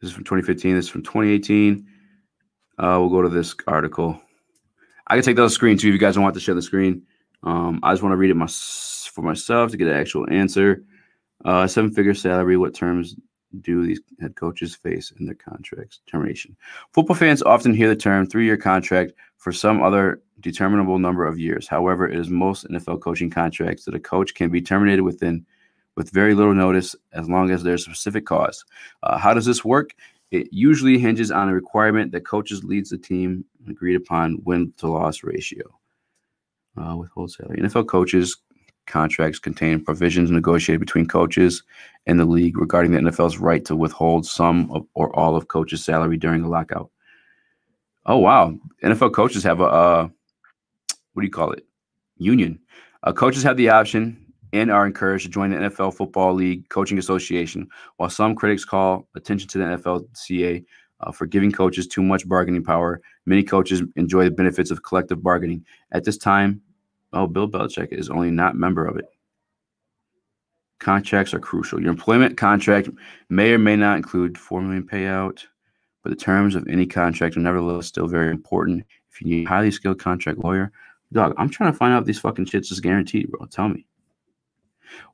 This is from twenty fifteen. This is from twenty eighteen. Uh, we'll go to this article. I can take the other screen too if you guys don't want to share the screen. Um, I just want to read it my, for myself to get an actual answer. Uh, seven-figure salary. What terms do these head coaches face in their contracts? Termination. Football fans often hear the term three-year contract for some other determinable number of years. However, it is most N F L coaching contracts that a coach can be terminated within with very little notice as long as there's a specific cause. Uh, how does this work? It usually hinges on a requirement that coaches leads the team agreed upon win-to-loss ratio. Uh, withhold salary. N F L coaches' contracts contain provisions negotiated between coaches and the league regarding the N F L's right to withhold some of, or all of coaches' salary during a lockout. Oh, wow. N F L coaches have a, uh, what do you call it? Union. Uh, coaches have the option and are encouraged to join the N F L Football League Coaching Association, while some critics call attention to the N F L C A uh, for giving coaches too much bargaining power. Many coaches enjoy the benefits of collective bargaining. At this time, oh, Bill Belichick is only not a member of it. Contracts are crucial. Your employment contract may or may not include four million dollars payout, but the terms of any contract are nevertheless still very important. If you need a highly skilled contract lawyer, dog, I'm trying to find out if these fucking shits is guaranteed, bro. Tell me.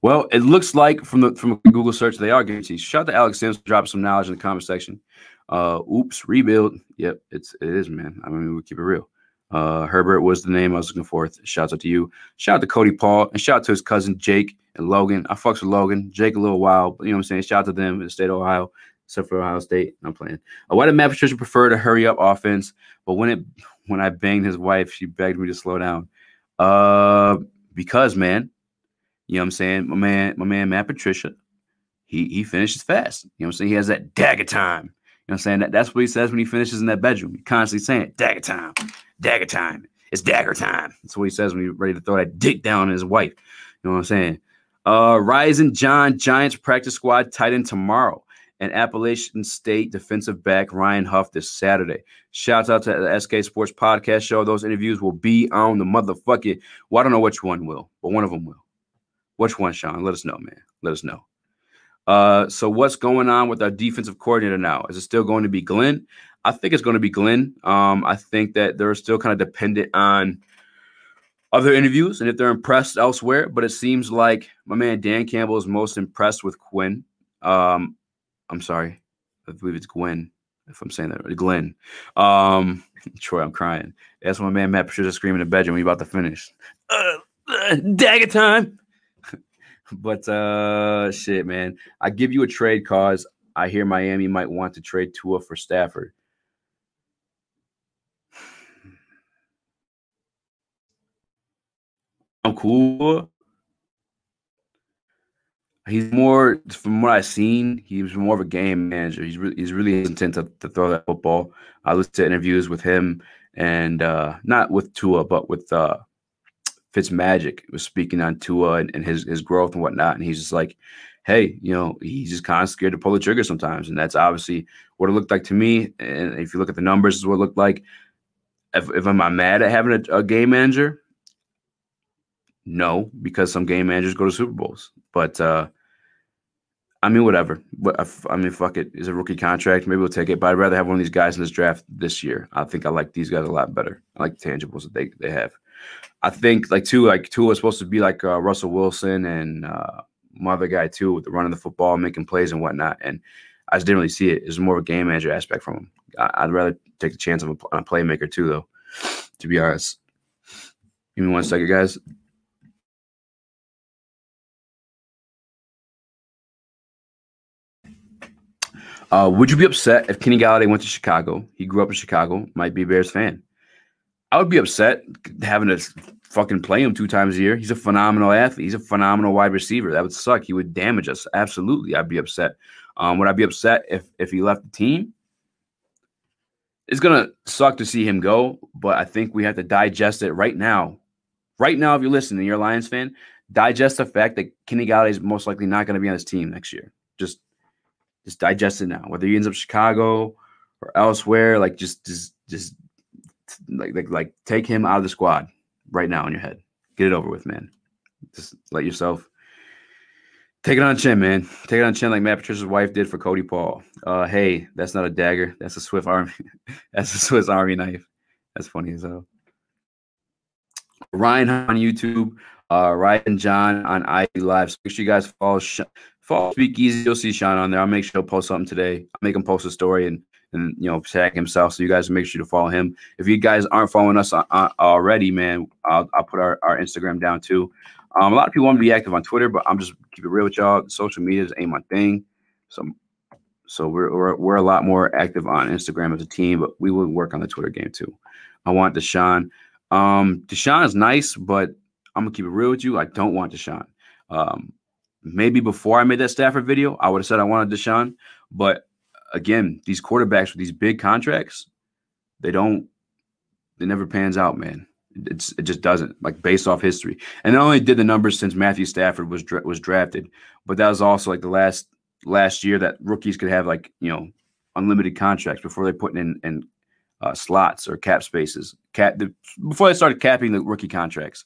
Well, it looks like from the from a Google search, they are guaranteed. Shout out to Alex Sims for dropping some knowledge in the comment section. Uh, oops, rebuild. Yep, it's it is, man. I mean, we keep it real. Uh, Herbert was the name I was looking for. Shout out to you. Shout out to Cody Paul and shout out to his cousin Jake and Logan. I fucks with Logan. Jake a little wild, but you know what I'm saying? Shout out to them in the state of Ohio, except for Ohio State. I'm playing. Uh, why did Matt Patricia prefer to hurry up offense? But when it when I banged his wife, she begged me to slow down. Uh, because man, you know what I'm saying? My man, my man Matt Patricia, he he finishes fast. You know what I'm saying? He has that dagger time. You know what I'm saying? That, that's what he says when he finishes in that bedroom. He's constantly saying it. Dagger time. Dagger time. It's dagger time. That's what he says when he's ready to throw that dick down on his wife. You know what I'm saying? Uh, Rising John Giants practice squad tight end tomorrow. And Appalachian State defensive back Ryan Huff this Saturday. Shouts out to the S K Sports Podcast Show. Those interviews will be on the motherfucking. Well, I don't know which one will, but one of them will. Which one, Sean? Let us know, man. Let us know. Uh, so what's going on with our defensive coordinator now? Is it still going to be Glenn? I think it's going to be Glenn. Um, I think that they're still kind of dependent on other interviews and if they're impressed elsewhere. But it seems like my man Dan Campbell is most impressed with Quinn. Um, I'm sorry. I believe it's Gwen, if I'm saying that right. Glenn. Um, Troy, I'm crying. That's my man Matt Patricia screaming in the bedroom. We're about to finish. Uh, uh, dagger time. But, uh, shit, man, I give you a trade cause. I hear Miami might want to trade Tua for Stafford. I'm cool. He's more, from what I've seen, he's more of a game manager. He's really, he's really hesitant to, to throw that football. I listened to interviews with him and uh, not with Tua, but with uh, – Fitzmagic was speaking on Tua and, and his his growth and whatnot, and he's just like, hey, you know, he's just kind of scared to pull the trigger sometimes, and that's obviously what it looked like to me. And if you look at the numbers, is what it looked like. If, if I'm mad at having a, a game manager, no, because some game managers go to Super Bowls. But uh, I mean, whatever. But I, I mean, fuck it. It's a rookie contract. Maybe we'll take it. But I'd rather have one of these guys in this draft this year. I think I like these guys a lot better. I like the tangibles that they they have. I think like two, like two is supposed to be like uh, Russell Wilson and uh, my other guy too, with the running the football, making plays and whatnot. And I just didn't really see it. It's more of a game manager aspect from him. I, I'd rather take the chance of a, a playmaker too, though. To be honest, give me one second, guys. Uh, would you be upset if Kenny Golladay went to Chicago? He grew up in Chicago, might be a Bears fan. I would be upset having to fucking play him two times a year. He's a phenomenal athlete. He's a phenomenal wide receiver. That would suck. He would damage us. Absolutely, I'd be upset. Um, would I be upset if if he left the team? It's going to suck to see him go, but I think we have to digest it right now. Right now, if you're listening, you're a Lions fan, digest the fact that Kenny Golladay is most likely not going to be on his team next year. Just, just digest it now. Whether he ends up in Chicago or elsewhere, like just, just, just. Like, like, like, take him out of the squad right now in your head. Get it over with, man. Just let yourself take it on chin, man. Take it on chin like Matt Patricia's wife did for Cody Paul. Uh, hey, that's not a dagger. That's a Swiss Army. That's a Swiss Army knife. That's funny as hell. Ryan on YouTube. Uh, Ryan John on I G Live. So make sure you guys follow, follow Speakeasy. You'll see Sean on there. I'll make sure he'll post something today. I'll make him post a story and and, you know, tag himself. So you guys make sure to follow him. If you guys aren't following us on, on, already, man, I'll, I'll put our, our Instagram down too. Um, a lot of people want to be active on Twitter, but I'm just keep it real with y'all. Social media is ain't my thing. So, so we're, we're, we're a lot more active on Instagram as a team, but we will work on the Twitter game too. I want Deshaun. Um, Deshaun is nice, but I'm gonna keep it real with you. I don't want Deshaun. Um, maybe before I made that Stafford video, I would have said I wanted Deshaun, but again, these quarterbacks with these big contracts, they don't, they never pans out, man. It's, it just doesn't, like based off history. And it only did the numbers since Matthew Stafford was dra was drafted, but that was also like the last last year that rookies could have like, you know, unlimited contracts before they put in in uh, slots or cap spaces. Cap the, before they started capping the rookie contracts,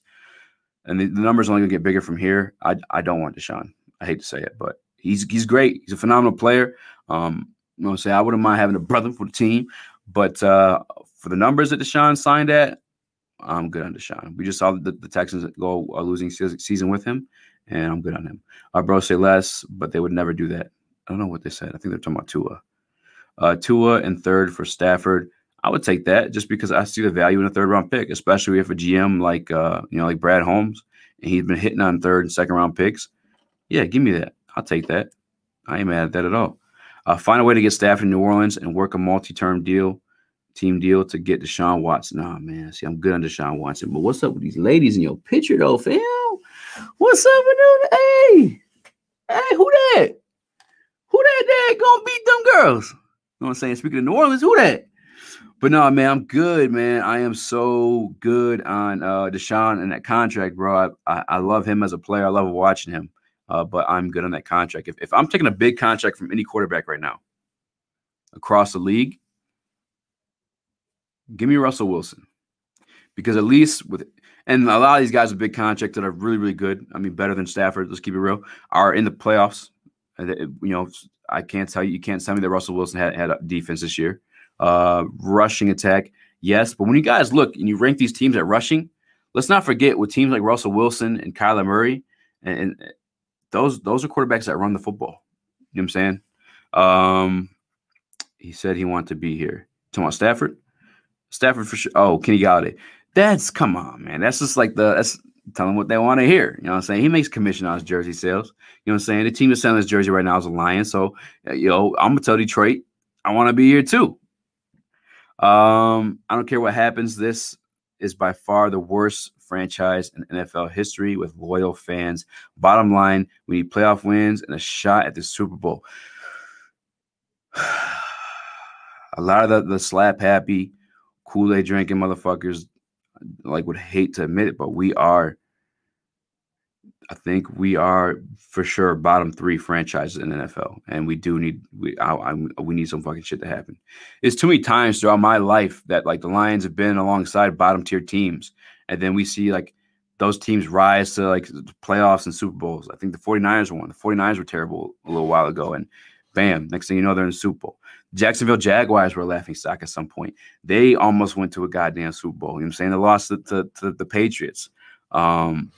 and the, the numbers only gonna get bigger from here. I I don't want Deshaun. I hate to say it, but he's he's great. He's a phenomenal player. Um, you know what I'm saying? I wouldn't mind having a brother for the team, but uh, for the numbers that Deshaun signed at, I'm good on Deshaun. We just saw the, the Texans go a losing season with him, and I'm good on him. Our bros say less, but they would never do that. I don't know what they said. I think they're talking about Tua. Uh, Tua and third for Stafford. I would take that just because I see the value in a third-round pick, especially if a G M like uh, you know, like Brad Holmes, and he's been hitting on third and second-round picks. Yeah, give me that. I'll take that. I ain't mad at that at all. Uh, find a way to get Stafford in New Orleans and work a multi-term deal, team deal to get Deshaun Watson. Nah, man. See, I'm good on Deshaun Watson. But what's up with these ladies in your picture, though, fam? What's up with them? Hey. Hey, who that? Who that that gonna beat them girls? You know what I'm saying? Speaking of New Orleans, who that? But no, man, I'm good, man. I am so good on uh, Deshaun and that contract, bro. I, I I love him as a player. I love watching him. Uh, but I'm good on that contract. If, if I'm taking a big contract from any quarterback right now across the league, give me Russell Wilson. Because at least with – and a lot of these guys with big contracts that are really, really good, I mean, better than Stafford, let's keep it real, are in the playoffs. You know, I can't tell you – you can't tell me that Russell Wilson had, had a defense this year. Uh, rushing attack, yes. But when you guys look and you rank these teams at rushing, let's not forget with teams like Russell Wilson and Kyler Murray and, and – Those those are quarterbacks that run the football. You know what I'm saying? Um, he said he wanted to be here. Talking about Stafford? Stafford for sure. Oh, Kenny Golladay. That's, come on, man. That's just like the, that's telling what they want to hear. You know what I'm saying? He makes commission on his jersey sales. You know what I'm saying? The team that's selling his jersey right now is the Lions. So, you know, I'm going to tell Detroit, I want to be here too. Um, I don't care what happens. This is by far the worst franchise in N F L history with loyal fans. Bottom line, we need playoff wins and a shot at the Super Bowl. A lot of the, the slap happy, Kool-Aid drinking motherfuckers like would hate to admit it, but we are, I think we are for sure bottom three franchises in the N F L, and we do need we I, I, we need some fucking shit to happen. It's too many times throughout my life that like the Lions have been alongside bottom tier teams. And then we see, like, those teams rise to, like, playoffs and Super Bowls. I think the 49ers won. The 49ers were terrible a little while ago. And, bam, next thing you know, they're in the Super Bowl. Jacksonville Jaguars were a laughingstock at some point. They almost went to a goddamn Super Bowl. You know what I'm saying? They lost to, to, to the Patriots. Um,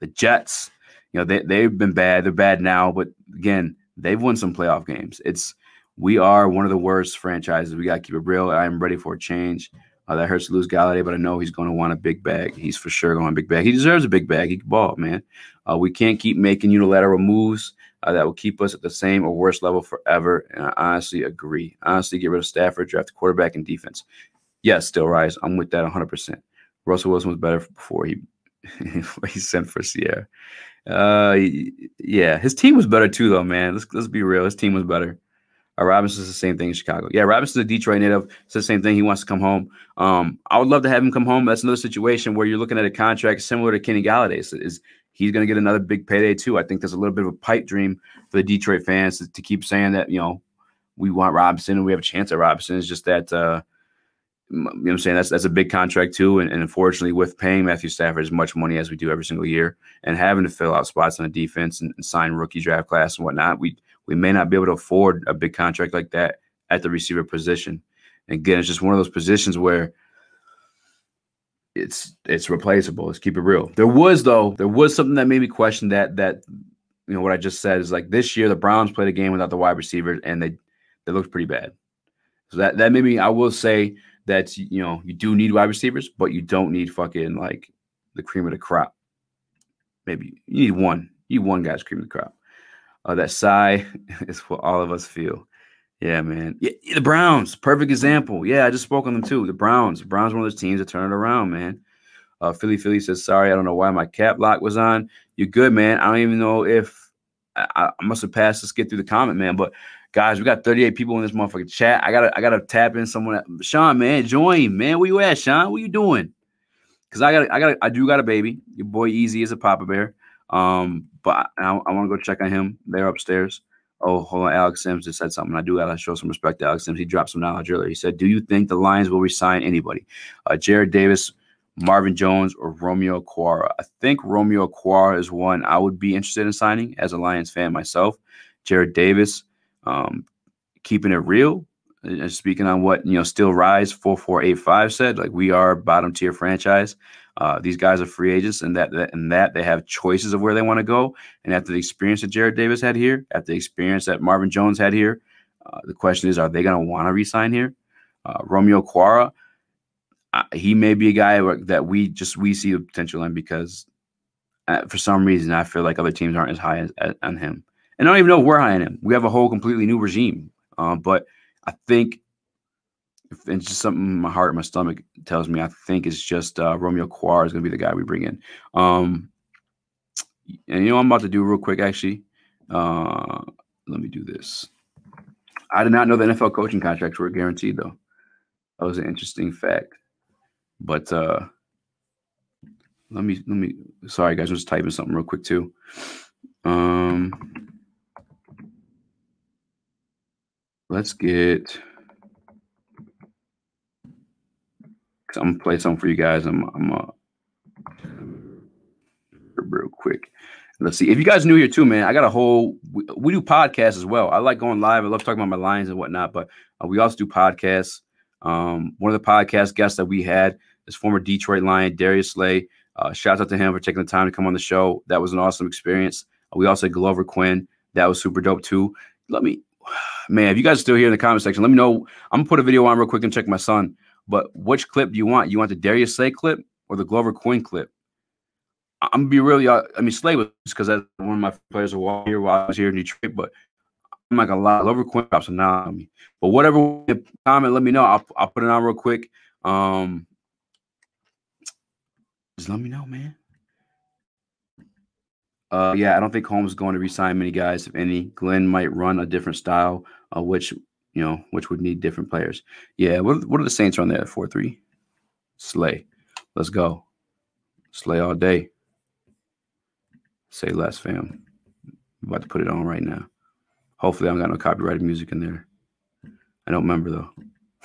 the Jets, you know, they, they've been bad. They're bad now. But, again, they've won some playoff games. It's we are one of the worst franchises. We got to keep it real. I am ready for a change. Uh, that hurts to lose Golladay, but I know he's going to want a big bag. He's for sure going to want a big bag. He deserves a big bag. He can ball, man. Uh, we can't keep making unilateral moves uh, that will keep us at the same or worse level forever, and I honestly agree. Honestly, get rid of Stafford, draft the quarterback, and defense. Yes, still rise. I'm with that one hundred percent. Russell Wilson was better before he, he sent for Sierra. Uh, yeah, his team was better too, though, man. Let's, let's be real. His team was better. Uh, Robinson's the same thing in Chicago. Yeah, Robinson's a Detroit native. It's the same thing. He wants to come home. Um, I would love to have him come home. That's another situation where you're looking at a contract similar to Kenny Golladay. So is he's going to get another big payday too? I think there's a little bit of a pipe dream for the Detroit fans to, to keep saying that, you know, we want Robinson and we have a chance at Robinson. It's just that, uh, you know what I'm saying, that's that's a big contract too. And, and unfortunately, with paying Matthew Stafford as much money as we do every single year and having to fill out spots on the defense and, and sign rookie draft class and whatnot, we – We may not be able to afford a big contract like that at the receiver position. And again, it's just one of those positions where it's it's replaceable. Let's keep it real. There was, though, there was something that made me question that, that you know, what I just said is like this year the Browns played a game without the wide receiver, and they, they looked pretty bad. So that, that made me, I will say that, you know, you do need wide receivers, but you don't need fucking like the cream of the crop. Maybe you need one. You need one guy's cream of the crop. Uh, that sigh is what all of us feel. Yeah, man. Yeah, the Browns, perfect example. Yeah, I just spoke on them too. The Browns. The Browns are one of those teams that turn it around, man. Uh, Philly Philly says, sorry, I don't know why my cap lock was on. You're good, man. I don't even know if I, I must have passed. Let's get through the comment, man. But, guys, we got thirty-eight people in this motherfucking chat. I got I gotta tap in someone. That, Sean, man, join, man. Where you at, Sean? What you doing? Because I got I got I do got a baby. Your boy Easy is a Papa Bear. Um, but I, I want to go check on him. They're upstairs. Oh, hold on. Alex Sims just said something. I do gotta show some respect to Alex Sims. He dropped some knowledge earlier. He said, do you think the Lions will resign anybody? Uh, Jarrad Davis, Marvin Jones, or Romeo Okwara. I think Romeo Okwara is one I would be interested in signing as a Lions fan myself. Jarrad Davis, um, keeping it real, and speaking on what, you know, Still Rise four four eight five said, like, we are a bottom tier franchise. Uh, these guys are free agents, and that, that and that they have choices of where they want to go. And after the experience that Jarrad Davis had here, after the experience that Marvin Jones had here, uh, the question is, are they going to want to re-sign here? Uh, Romeo Okwara, uh, he may be a guy that we just we see the potential in, because uh, for some reason I feel like other teams aren't as high as, as, on him. And I don't even know if we're high on him. We have a whole completely new regime, um, but I think it's just something my heart, my stomach tells me. I think it's just uh, Romeo Okwara is going to be the guy we bring in. Um, and you know what I'm about to do real quick, actually? Uh, let me do this. I did not know the N F L coaching contracts were guaranteed, though. That was an interesting fact. But uh, let me, let me, sorry, guys, I'm just typing something real quick, too. Um, Let's get – I'm going to play something for you guys. I'm I'm uh, real quick. Let's see. If you guys are new here too, man, I got a whole we, – we do podcasts as well. I like going live. I love talking about my Lions and whatnot, but uh, we also do podcasts. Um, one of the podcast guests that we had is former Detroit Lion, Darius Slay. Uh, shout out to him for taking the time to come on the show. That was an awesome experience. Uh, we also had Glover Quinn. That was super dope too. Let me – Man, if you guys are still here in the comment section, let me know. I'm going to put a video on real quick and check my son. But which clip do you want? You want the Darius Slay clip or the Glover Quinn clip? I'm going to be really uh, – I mean, Slay was because that's one of my players who was here while I was here in Detroit. But I'm not going to lie. Glover Quinn drops a nod on me. But whatever comment, let me know. I'll, I'll put it on real quick. Um, just let me know, man. Uh, yeah, I don't think Holmes is going to re-sign many guys, if any. Glenn might run a different style, uh, which you know, which would need different players. Yeah, what what are the Saints on there? Four three, Slay. Let's go, Slay all day. Say less, fam. I'm about to put it on right now. Hopefully, I don't got no copyrighted music in there. I don't remember though.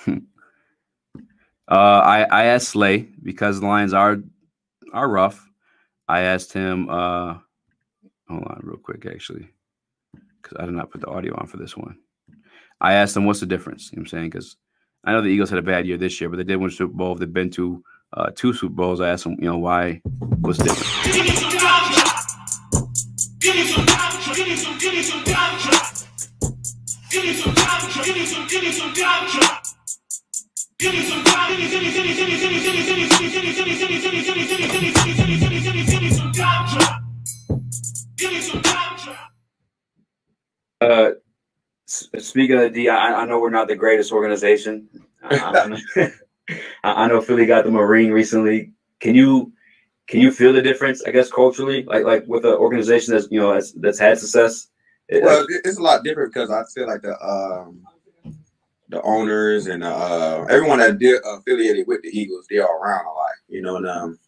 uh, I I asked Slay because the Lions are are rough. I asked him. Uh, Hold on real quick, actually, because I did not put the audio on for this one. I asked them, what's the difference? You know what I'm saying? Because I know the Eagles had a bad year this year, but they did win the Super Bowl. They've been to uh, two Super Bowls. I asked them, you know, why? What's the difference? Give me some down. Give me some down. Give me some, give me some down. Give me some down. Give me some, give me some down. Give me some down. Give me some, give me some, give me some, give me some down. Uh, speaking of the D, I, I know we're not the greatest organization. I, I, I know Philly got the Marine recently. Can you can you feel the difference? I guess culturally, like like with an organization that's you know that's, that's had success. Well, it's a lot different because I feel like the um, the owners and uh, everyone that did affiliated with the Eagles, they're all around a lot, you know, and um,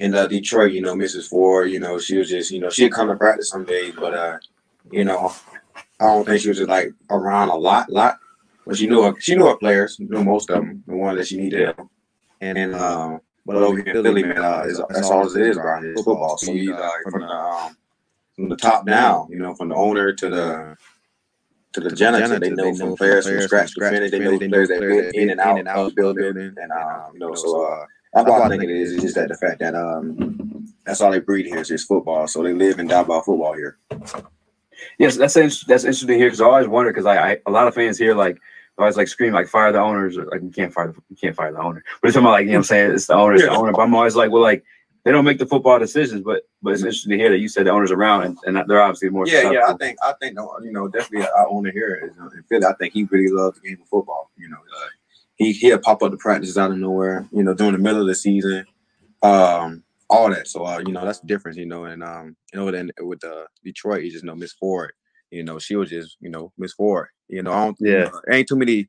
in uh, Detroit, you know, Missus Ford, you know, she was just, you know, she'd come to practice some days, but uh, you know, I don't think she was just like around a lot, lot. But she knew her, she knew her players, knew most of them, the one that she needed. And then, um, but over here in Philly, man, uh, is, that's all it is around here, football. So you uh, from the um, from the top down, you know, from the owner to the to the janitor, they know from players from scratch to finish. They know players that been in and out of the building, and um, you know, so. Uh, That's all I think it is. It's just that the fact that um, that's all they breed here is just football. So they live and die by football here. Yes, that's that's interesting here because I always wonder because I, I a lot of fans here like always like scream like fire the owners or like you can't fire the, you can't fire the owner. But it's about like you know what I'm saying it's the owner, it's the owner. But I'm always like well like they don't make the football decisions. But but it's interesting to hear that you said the owners around and, and they're obviously more. Yeah, yeah. I think I think you know definitely our owner here is in Philly. I think he really loves the game of football. You know. Like, He, he'll pop up the practices out of nowhere, you know, during the middle of the season, um, all that. So, uh, you know, that's the difference, you know. And, um, you know, then with uh, Detroit, you just know Miss Ford, you know, she was just, you know, Miss Ford. You know, I don't, yeah. You know, ain't too many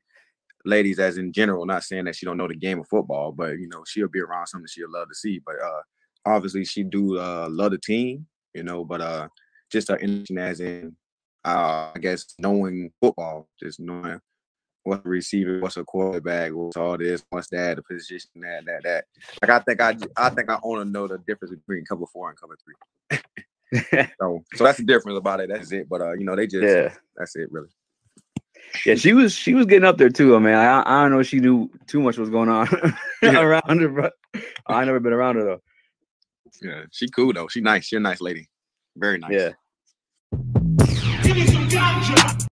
ladies as in general, not saying that she don't know the game of football, but, you know, she'll be around something she'll love to see. But uh, obviously she do uh, love the team, you know, but uh, just her interest as in, uh, I guess, knowing football, just knowing what's a receiver, what's a quarterback, what's all this, what's that, the position, that, that, that. Like I think I, I think I only know the difference between cover four and cover three. so, so that's the difference about it. That's it. But uh, you know, they just yeah. that's it really. Yeah, she was she was getting up there too, man. I I don't know if she knew too much was going on around her, but I never been around her though. Yeah, she cool though. She nice. She a nice lady. Very nice. Yeah. Give me some ganja.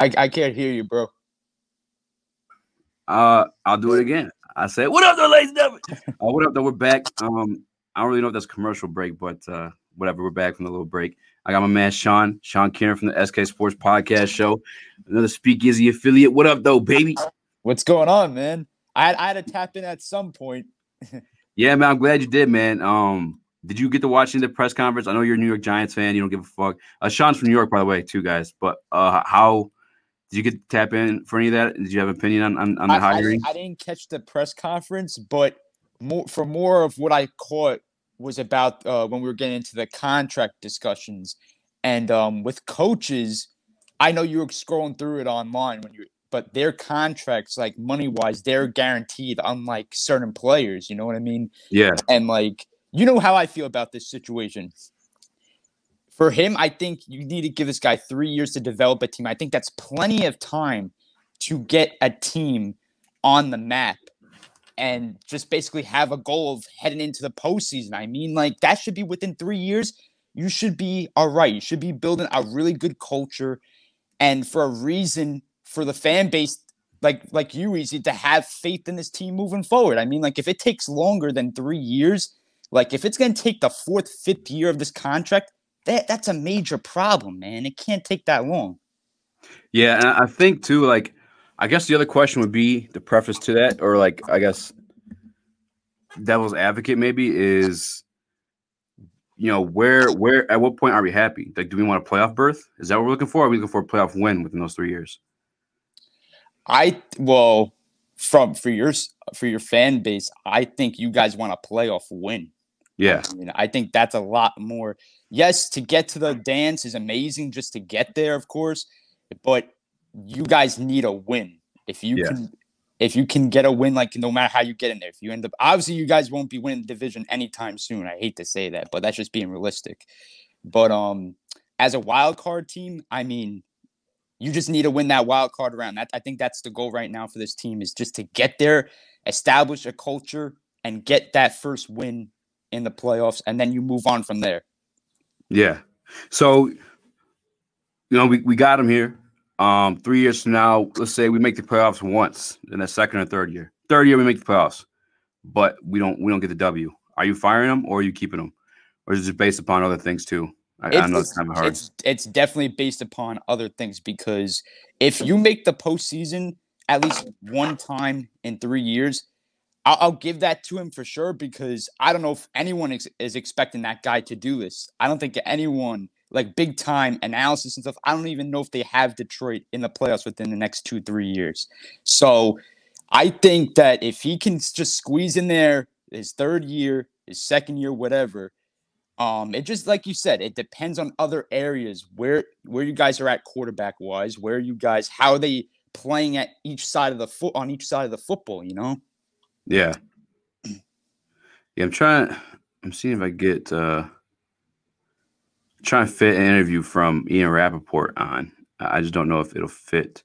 I, I can't hear you, bro. Uh, I'll do it again. I said, what up, though, ladies and gentlemen? uh, what up, though? We're back. Um, I don't really know if that's a commercial break, but uh, whatever. We're back from the little break. I got my man, Sean. Sean Kieran from the S K Sports Podcast Show. Another Speakeasy affiliate. What up, though, baby? What's going on, man? I, I had to tap in at some point. Yeah, man, I'm glad you did, man. Um, did you get to watch any of the press conference? I know you're a New York Giants fan. You don't give a fuck. Uh, Sean's from New York, by the way, too, guys. But uh, how... Did you get to tap in for any of that? Did you have an opinion on, on, on the I, hiring? I, I didn't catch the press conference, but more, for more of what I caught was about uh, when we were getting into the contract discussions. And um, with coaches, I know you were scrolling through it online, when you, but their contracts, like money-wise, they're guaranteed, unlike certain players. You know what I mean? Yeah. And, like, you know how I feel about this situation. For him, I think you need to give this guy three years to develop a team. I think that's plenty of time to get a team on the map and just basically have a goal of heading into the postseason. I mean, like, that should be within three years. You should be all right. You should be building a really good culture and for a reason for the fan base, like like you, Easy, to have faith in this team moving forward. I mean, like, if it takes longer than three years, like, if it's going to take the fourth, fifth year of this contract, That, that's a major problem, man. It can't take that long. Yeah, and I think, too, like, I guess the other question would be the preface to that, or, like, I guess devil's advocate maybe is, you know, where, where, at what point are we happy? Like, do we want a playoff berth? Is that what we're looking for? Or are we looking for a playoff win within those three years? I, well, from, for your, for your fan base, I think you guys want a playoff win. Yeah. I mean, I think that's a lot more. Yes, to get to the dance is amazing just to get there, of course, but you guys need a win. If you yeah. can if you can get a win, like, no matter how you get in there, if you end up obviously you guys won't be winning the division anytime soon. I hate to say that, but that's just being realistic. But um as a wild card team, I mean, you just need to win that wild card round. That, I think that's the goal right now for this team, is just to get there, establish a culture, and get that first win in the playoffs, and then you move on from there. Yeah. So, you know, we, we got him here. Um, three years from now, let's say we make the playoffs once in the second or third year. Third year we make the playoffs, but we don't we don't get the W. Are you firing him or are you keeping him? Or is it based upon other things too? I, I know it's kind of hard. It's, it's definitely based upon other things, because if you make the postseason at least one time in three years, I'll give that to him for sure, because I don't know if anyone ex is expecting that guy to do this. I don't think anyone, like, big time analysis and stuff, I don't even know if they have Detroit in the playoffs within the next two, three years. So I think that if he can just squeeze in there his third year, his second year, whatever, um, it just, like you said, it depends on other areas, where, where you guys are at quarterback wise, where you guys, how are they playing at each side of the foot on each side of the football, you know? Yeah. Yeah, I'm trying I'm seeing if I get uh trying to fit an interview from Ian Rappaport on. I just don't know if it'll fit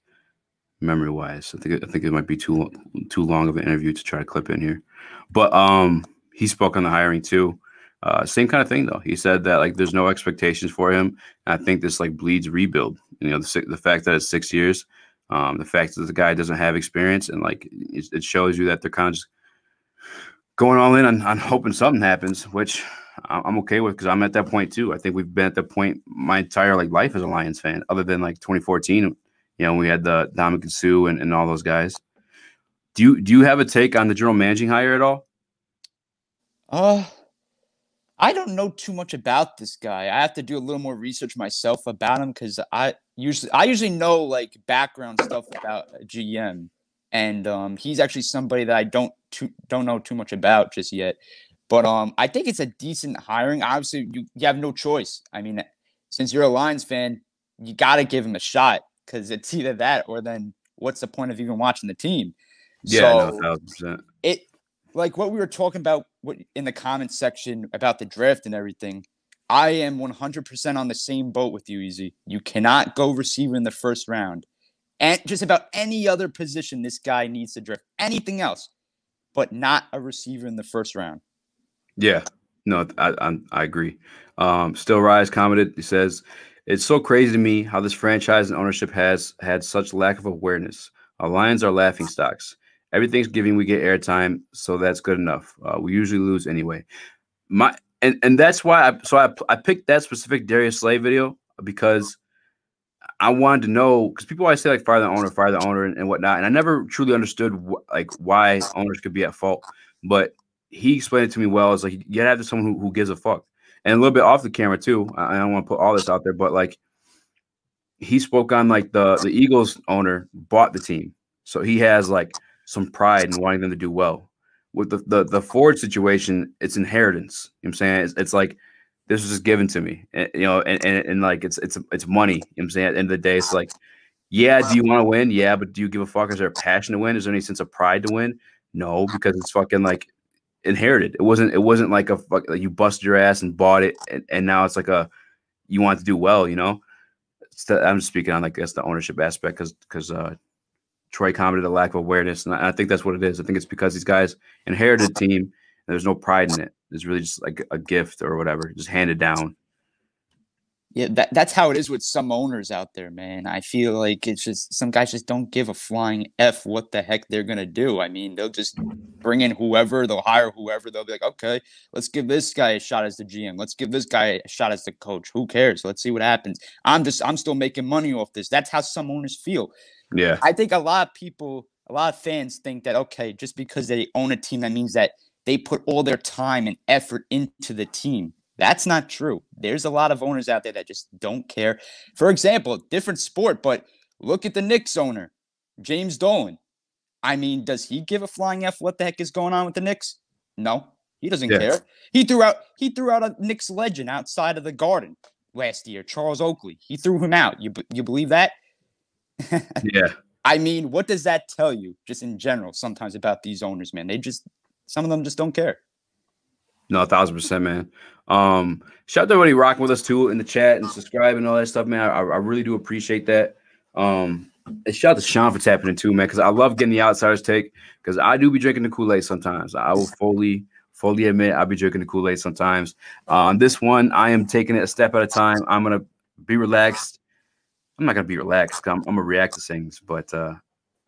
memory wise. I think I think it might be too too long of an interview to try to clip in here. But um he spoke on the hiring too. Uh same kind of thing though. He said that, like, there's no expectations for him. And I think this, like, bleeds rebuild. You know, the the fact that it's six years. Um, the fact that the guy doesn't have experience, and, like, it, it shows you that they're kind of just going all in on, on hoping something happens, which I'm okay with, because I'm at that point too. I think we've been at that point my entire, like, life as a Lions fan, other than, like, twenty fourteen, you know, we had the Dominican Sue and, and all those guys. Do you do you have a take on the general managing hire at all? Uh, I don't know too much about this guy. I have to do a little more research myself about him, because I. Usually, I usually know, like, background stuff about G M, and um, he's actually somebody that I don't too, don't know too much about just yet. But um, I think it's a decent hiring. Obviously, you, you have no choice. I mean, since you're a Lions fan, you got to give him a shot because it's either that or then what's the point of even watching the team? Yeah, so no, one thousand percent. It, like what we were talking about in the comments section about the draft and everything, I am one hundred percent on the same boat with you, Easy. You cannot go receiver in the first round. And just about any other position this guy needs to draft. Anything else, but not a receiver in the first round. Yeah, no, I I, I agree. Um, Still Rise commented. He says, "It's so crazy to me how this franchise and ownership has had such lack of awareness. Our Lions are laughing stocks. Every Thanksgiving we get airtime, so that's good enough. Uh, we usually lose anyway." My and and that's why I so I I picked that specific Darius Slay video because I wanted to know because people always say like fire the owner, fire the owner, and, and whatnot, and I never truly understood wh like why owners could be at fault, but he explained it to me well. It's like you gotta have someone who, who gives a fuck, and a little bit off the camera too. I, I don't want to put all this out there, but like he spoke on like the the Eagles owner bought the team, so he has like some pride in wanting them to do well. With the the, the Ford situation, it's inheritance. You know what I'm saying? It's, it's like this was just given to me, and, you know, and, and and like it's it's it's money. You know what I'm saying? At the end of the day, it's like, yeah, do you want to win? Yeah, but do you give a fuck? Is there a passion to win? Is there any sense of pride to win? No, because it's fucking like inherited. It wasn't. It wasn't like a fuck. Like you busted your ass and bought it, and, and now it's like a you want to do well. You know, it's the, I'm speaking on like that's the ownership aspect because because uh, Troy commented a lack of awareness, and I, I think that's what it is. I think it's because these guys inherited a team, and there's no pride in it. It's really just like a gift or whatever, just handed down. Yeah, that, that's how it is with some owners out there, man. I feel like it's just some guys just don't give a flying F what the heck they're going to do. I mean, they'll just bring in whoever, they'll hire whoever. They'll be like, okay, let's give this guy a shot as the G M. Let's give this guy a shot as the coach. Who cares? Let's see what happens. I'm just, I'm still making money off this. That's how some owners feel. Yeah. I think a lot of people, a lot of fans think that, okay, just because they own a team, that means that they put all their time and effort into the team. That's not true. There's a lot of owners out there that just don't care. For example, different sport, but look at the Knicks owner, James Dolan. I mean, does he give a flying F what the heck is going on with the Knicks? No, he doesn't yes. care. He threw out he threw out a Knicks legend outside of the Garden last year, Charles Oakley. He threw him out. You you believe that? Yeah. I mean, what does that tell you just in general sometimes about these owners, man? They just some of them just don't care. No, a thousand percent, man. Um, shout out to everybody rocking with us too in the chat and subscribe and all that stuff, man. I, I really do appreciate that. Um, and shout out to Sean for tapping in too, man, because I love getting the outsiders take because I do be drinking the Kool-Aid sometimes. I will fully, fully admit I'll be drinking the Kool-Aid sometimes. Uh, on this one, I am taking it a step at a time. I'm gonna be relaxed. I'm not gonna be relaxed. I'm, I'm gonna react to things, but uh,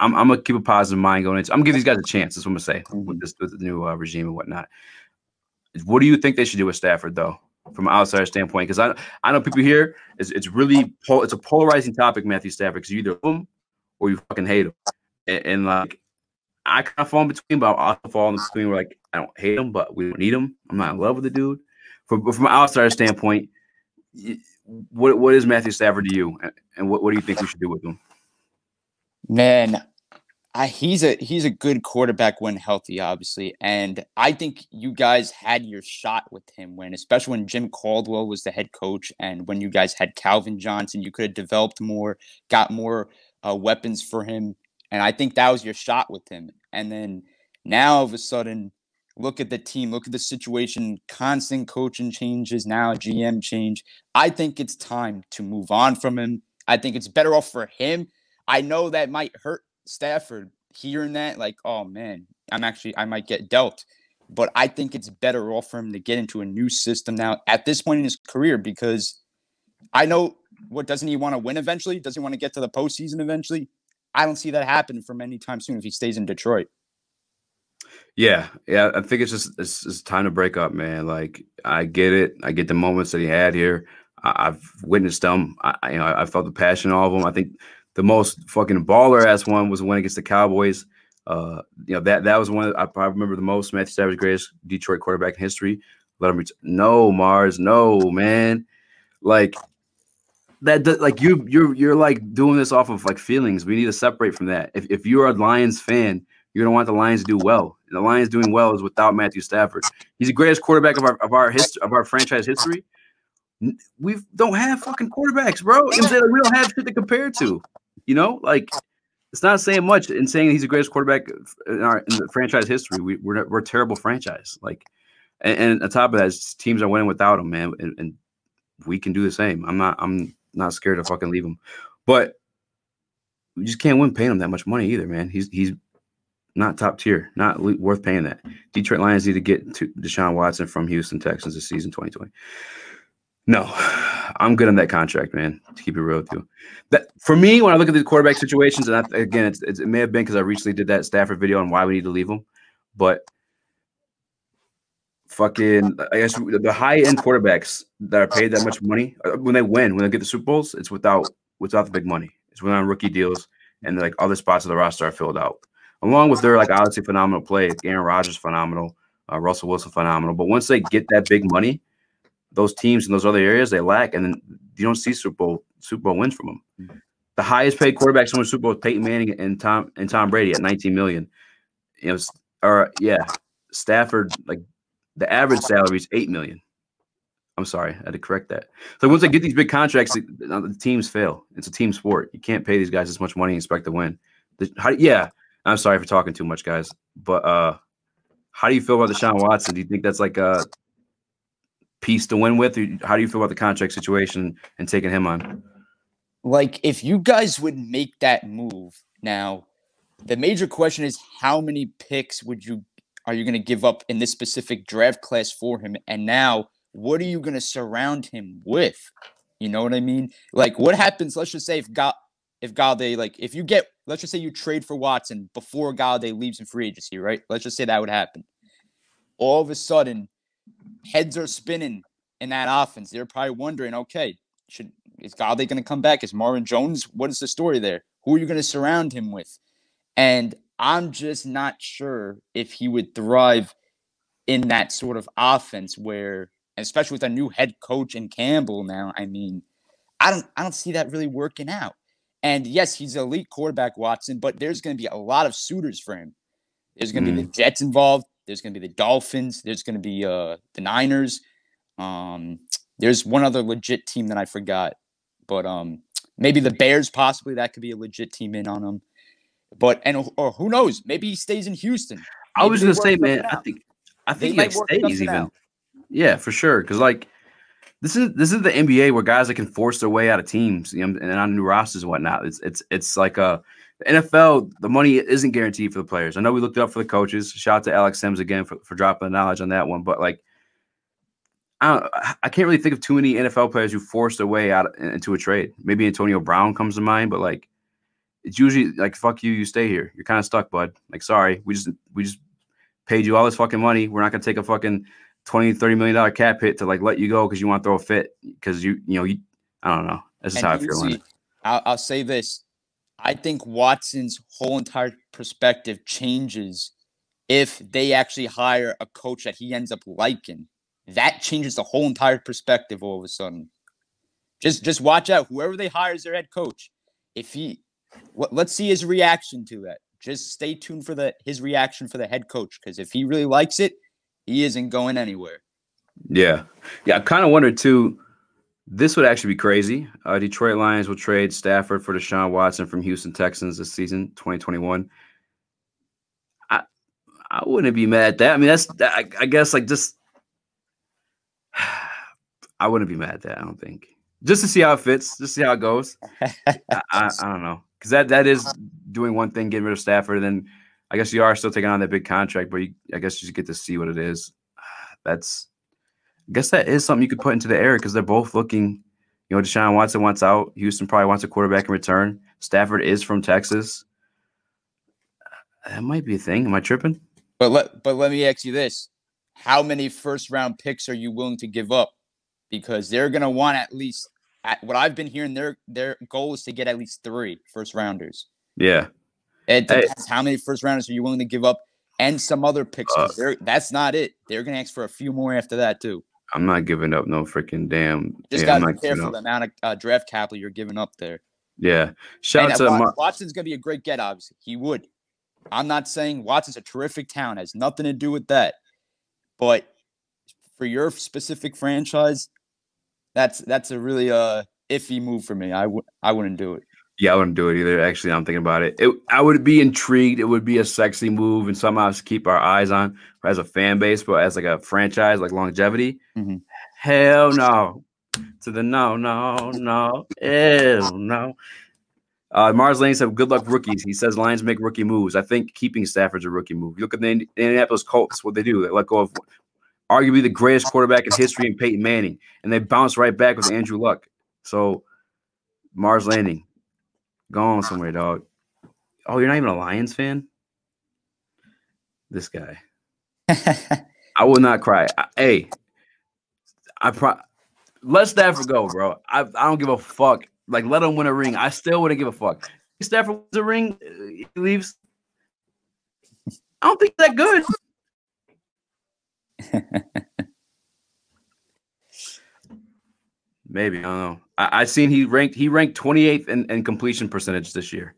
I'm, I'm gonna keep a positive mind going into. I'm gonna give these guys a chance. That's what I'm gonna say with this with the new uh, regime and whatnot. What do you think they should do with Stafford, though, from an outsider standpoint? Because I I know people here, it's, it's really pol it's a polarizing topic, Matthew Stafford, because you either love him or you fucking hate him. And, and like I kind of fall in between, but I also fall in between where like I don't hate him, but we don't need him. I'm not in love with the dude. From from an outsider standpoint, what what is Matthew Stafford to you, and what what do you think we should do with him? Man. I, he's a he's a good quarterback when healthy, obviously, and I think you guys had your shot with him when, especially when Jim Caldwell was the head coach, and when you guys had Calvin Johnson, you could have developed more, got more uh, weapons for him, and I think that was your shot with him. And then now, all of a sudden, look at the team, look at the situation, constant coaching changes, now a G M change. I think it's time to move on from him. I think it's better off for him. I know that might hurt Stafford hearing that, like, oh man, I'm actually I might get dealt, but I think it's better off for him to get into a new system now at this point in his career, because I know what doesn't he want to win eventually? Does he want to get to the postseason eventually? I don't see that happen from anytime soon if he stays in Detroit. Yeah, yeah, I think it's just it's, it's time to break up, man. Like I get it, I get the moments that he had here. I, I've witnessed them. I, you know, I felt the passion in all of them. I think the most fucking baller ass one was the one against the Cowboys. Uh, you know that that was one that I probably remember the most. Matthew Stafford's greatest Detroit quarterback in history. Let him no Mars, no man. Like that, like you you're you're like doing this off of like feelings. We need to separate from that. If if you're a Lions fan, you're gonna want the Lions to do well. and the Lions doing well is without Matthew Stafford. He's the greatest quarterback of our of our history of our franchise history. We don't have fucking quarterbacks, bro. We don't have shit to compare to. You know, like it's not saying much in saying he's the greatest quarterback in our in the franchise history. We, we're we're a terrible franchise. Like, and, and on top of that, teams are winning without him, man, and, and we can do the same. I'm not I'm not scared to fucking leave him, but we just can't win paying him that much money either, man. He's he's not top tier, not worth paying that. Detroit Lions need to get to Deshaun Watson from Houston Texans this season, twenty twenty. No, I'm good on that contract, man, to keep it real with you. That, for me, when I look at the quarterback situations, and I, again, it's, it's, it may have been because I recently did that Stafford video on why we need to leave him, but fucking, I guess the high-end quarterbacks that are paid that much money, when they win, when they get the Super Bowls, it's without without the big money. It's when they're on rookie deals and like other spots of the roster are filled out. Along with their like obviously phenomenal play, Aaron Rodgers phenomenal, uh, Russell Wilson phenomenal. But once they get that big money, those teams in those other areas they lack, and then you don't see Super Bowl Super Bowl wins from them. Mm-hmm. The highest paid quarterbacks in the Super Bowl, Peyton Manning and Tom and Tom Brady at nineteen million. It was or yeah, Stafford, like the average salary is eight million. I'm sorry, I had to correct that. So once they get these big contracts, the, the teams fail. It's a team sport. You can't pay these guys as much money and expect to win. The, how, yeah. I'm sorry for talking too much, guys. But uh, how do you feel about Deshaun Watson? Do you think that's like a piece to win with? How do you feel about the contract situation and taking him on? Like, if you guys would make that move now, the major question is how many picks would you are you going to give up in this specific draft class for him? And now, what are you going to surround him with? You know what I mean? Like, what happens? Let's just say if God. If Golladay, like, if you get, let's just say you trade for Watson before Golladay leaves in free agency, right? Let's just say that would happen. All of a sudden, heads are spinning in that offense. They're probably wondering, okay, should is Golladay going to come back? Is Marvin Jones? What is the story there? Who are you going to surround him with? And I'm just not sure if he would thrive in that sort of offense where, especially with a new head coach in Campbell now, I mean, I don't, I don't see that really working out. And yes, he's an elite quarterback, Watson, but there's going to be a lot of suitors for him. There's going to mm. be the Jets involved. There's going to be the Dolphins. There's going to be uh, the Niners. Um, there's one other legit team that I forgot, but um, maybe the Bears, possibly. That could be a legit team in on him. But and or who knows? Maybe he stays in Houston. Maybe I was going to say, man, I think I think he stays even. Out. Yeah, for sure, because like. This is this is the N B A where guys that can force their way out of teams, you know, and on new rosters and whatnot. It's it's it's like a the N F L. The money isn't guaranteed for the players. I know we looked up for the coaches. Shout out to Alex Sims again for, for dropping the knowledge on that one. But like, I don't, I can't really think of too many N F L players who forced their way out into a trade. Maybe Antonio Brown comes to mind, but like, it's usually like fuck you, you stay here. You're kind of stuck, bud. Like, sorry, we just we just paid you all this fucking money. We're not gonna take a fucking. twenty, thirty million dollar cap hit to like let you go because you want to throw a fit because you you know you I don't know. This is and how I feel. See, I'll, I'll say this: I think Watson's whole entire perspective changes if they actually hire a coach that he ends up liking. That changes the whole entire perspective all of a sudden. Just just watch out whoever they hire as their head coach. If he, let's see his reaction to that. Just stay tuned for the his reaction for the head coach because if he really likes it. He isn't going anywhere. Yeah. Yeah, I kind of wonder, too, this would actually be crazy. Uh, Detroit Lions will trade Stafford for Deshaun Watson from Houston Texans this season, twenty twenty-one. I I wouldn't be mad at that. I mean, that's I, I guess, like, just – I wouldn't be mad at that, I don't think. Just to see how it fits, just to see how it goes. I, I, I don't know. Because that, that is doing one thing, getting rid of Stafford, and then – I guess you are still taking on that big contract, but you, I guess you get to see what it is. That's, I guess that is something you could put into the air because they're both looking. You know, Deshaun Watson wants out. Houston probably wants a quarterback in return. Stafford is from Texas. That might be a thing. Am I tripping? But let but let me ask you this: how many first round picks are you willing to give up? Because they're gonna want at least at, what I've been hearing. Their their goal is to get at least three first rounders. Yeah. It depends hey. How many first rounders are you willing to give up and some other picks. Uh, that's not it. They're going to ask for a few more after that, too. I'm not giving up no freaking damn. Just yeah, got to be careful the amount of uh, draft capital you're giving up there. Yeah. Shout and out to Watson. Watson's going to be a great get, obviously. He would. I'm not saying Watson's a terrific talent, has nothing to do with that. But for your specific franchise, that's that's a really uh, iffy move for me. I, w I wouldn't do it. Yeah, I wouldn't do it either. Actually, I'm thinking about it. it. I would be intrigued. It would be a sexy move and somehow keep our eyes on as a fan base, but as like a franchise, like longevity. Mm-hmm. Hell no. To the no, no, no. Ew, no. Uh, Mars Lane said, good luck rookies. He says Lions make rookie moves. I think keeping Stafford's a rookie move. You look at the Ind Indianapolis Colts, what they do. They let go of arguably the greatest quarterback in history in Peyton Manning, and they bounce right back with Andrew Luck. So Mars Landing, gone somewhere, dog. Oh, you're not even a Lions fan? This guy. I will not cry. I, hey, I pro let Stafford go, bro. I, I don't give a fuck. Like, let him win a ring. I still wouldn't give a fuck. If Stafford wins a ring, he leaves. I don't think he's that good. Maybe I don't know. I, I seen he ranked he ranked twenty-eighth in, in completion percentage this year,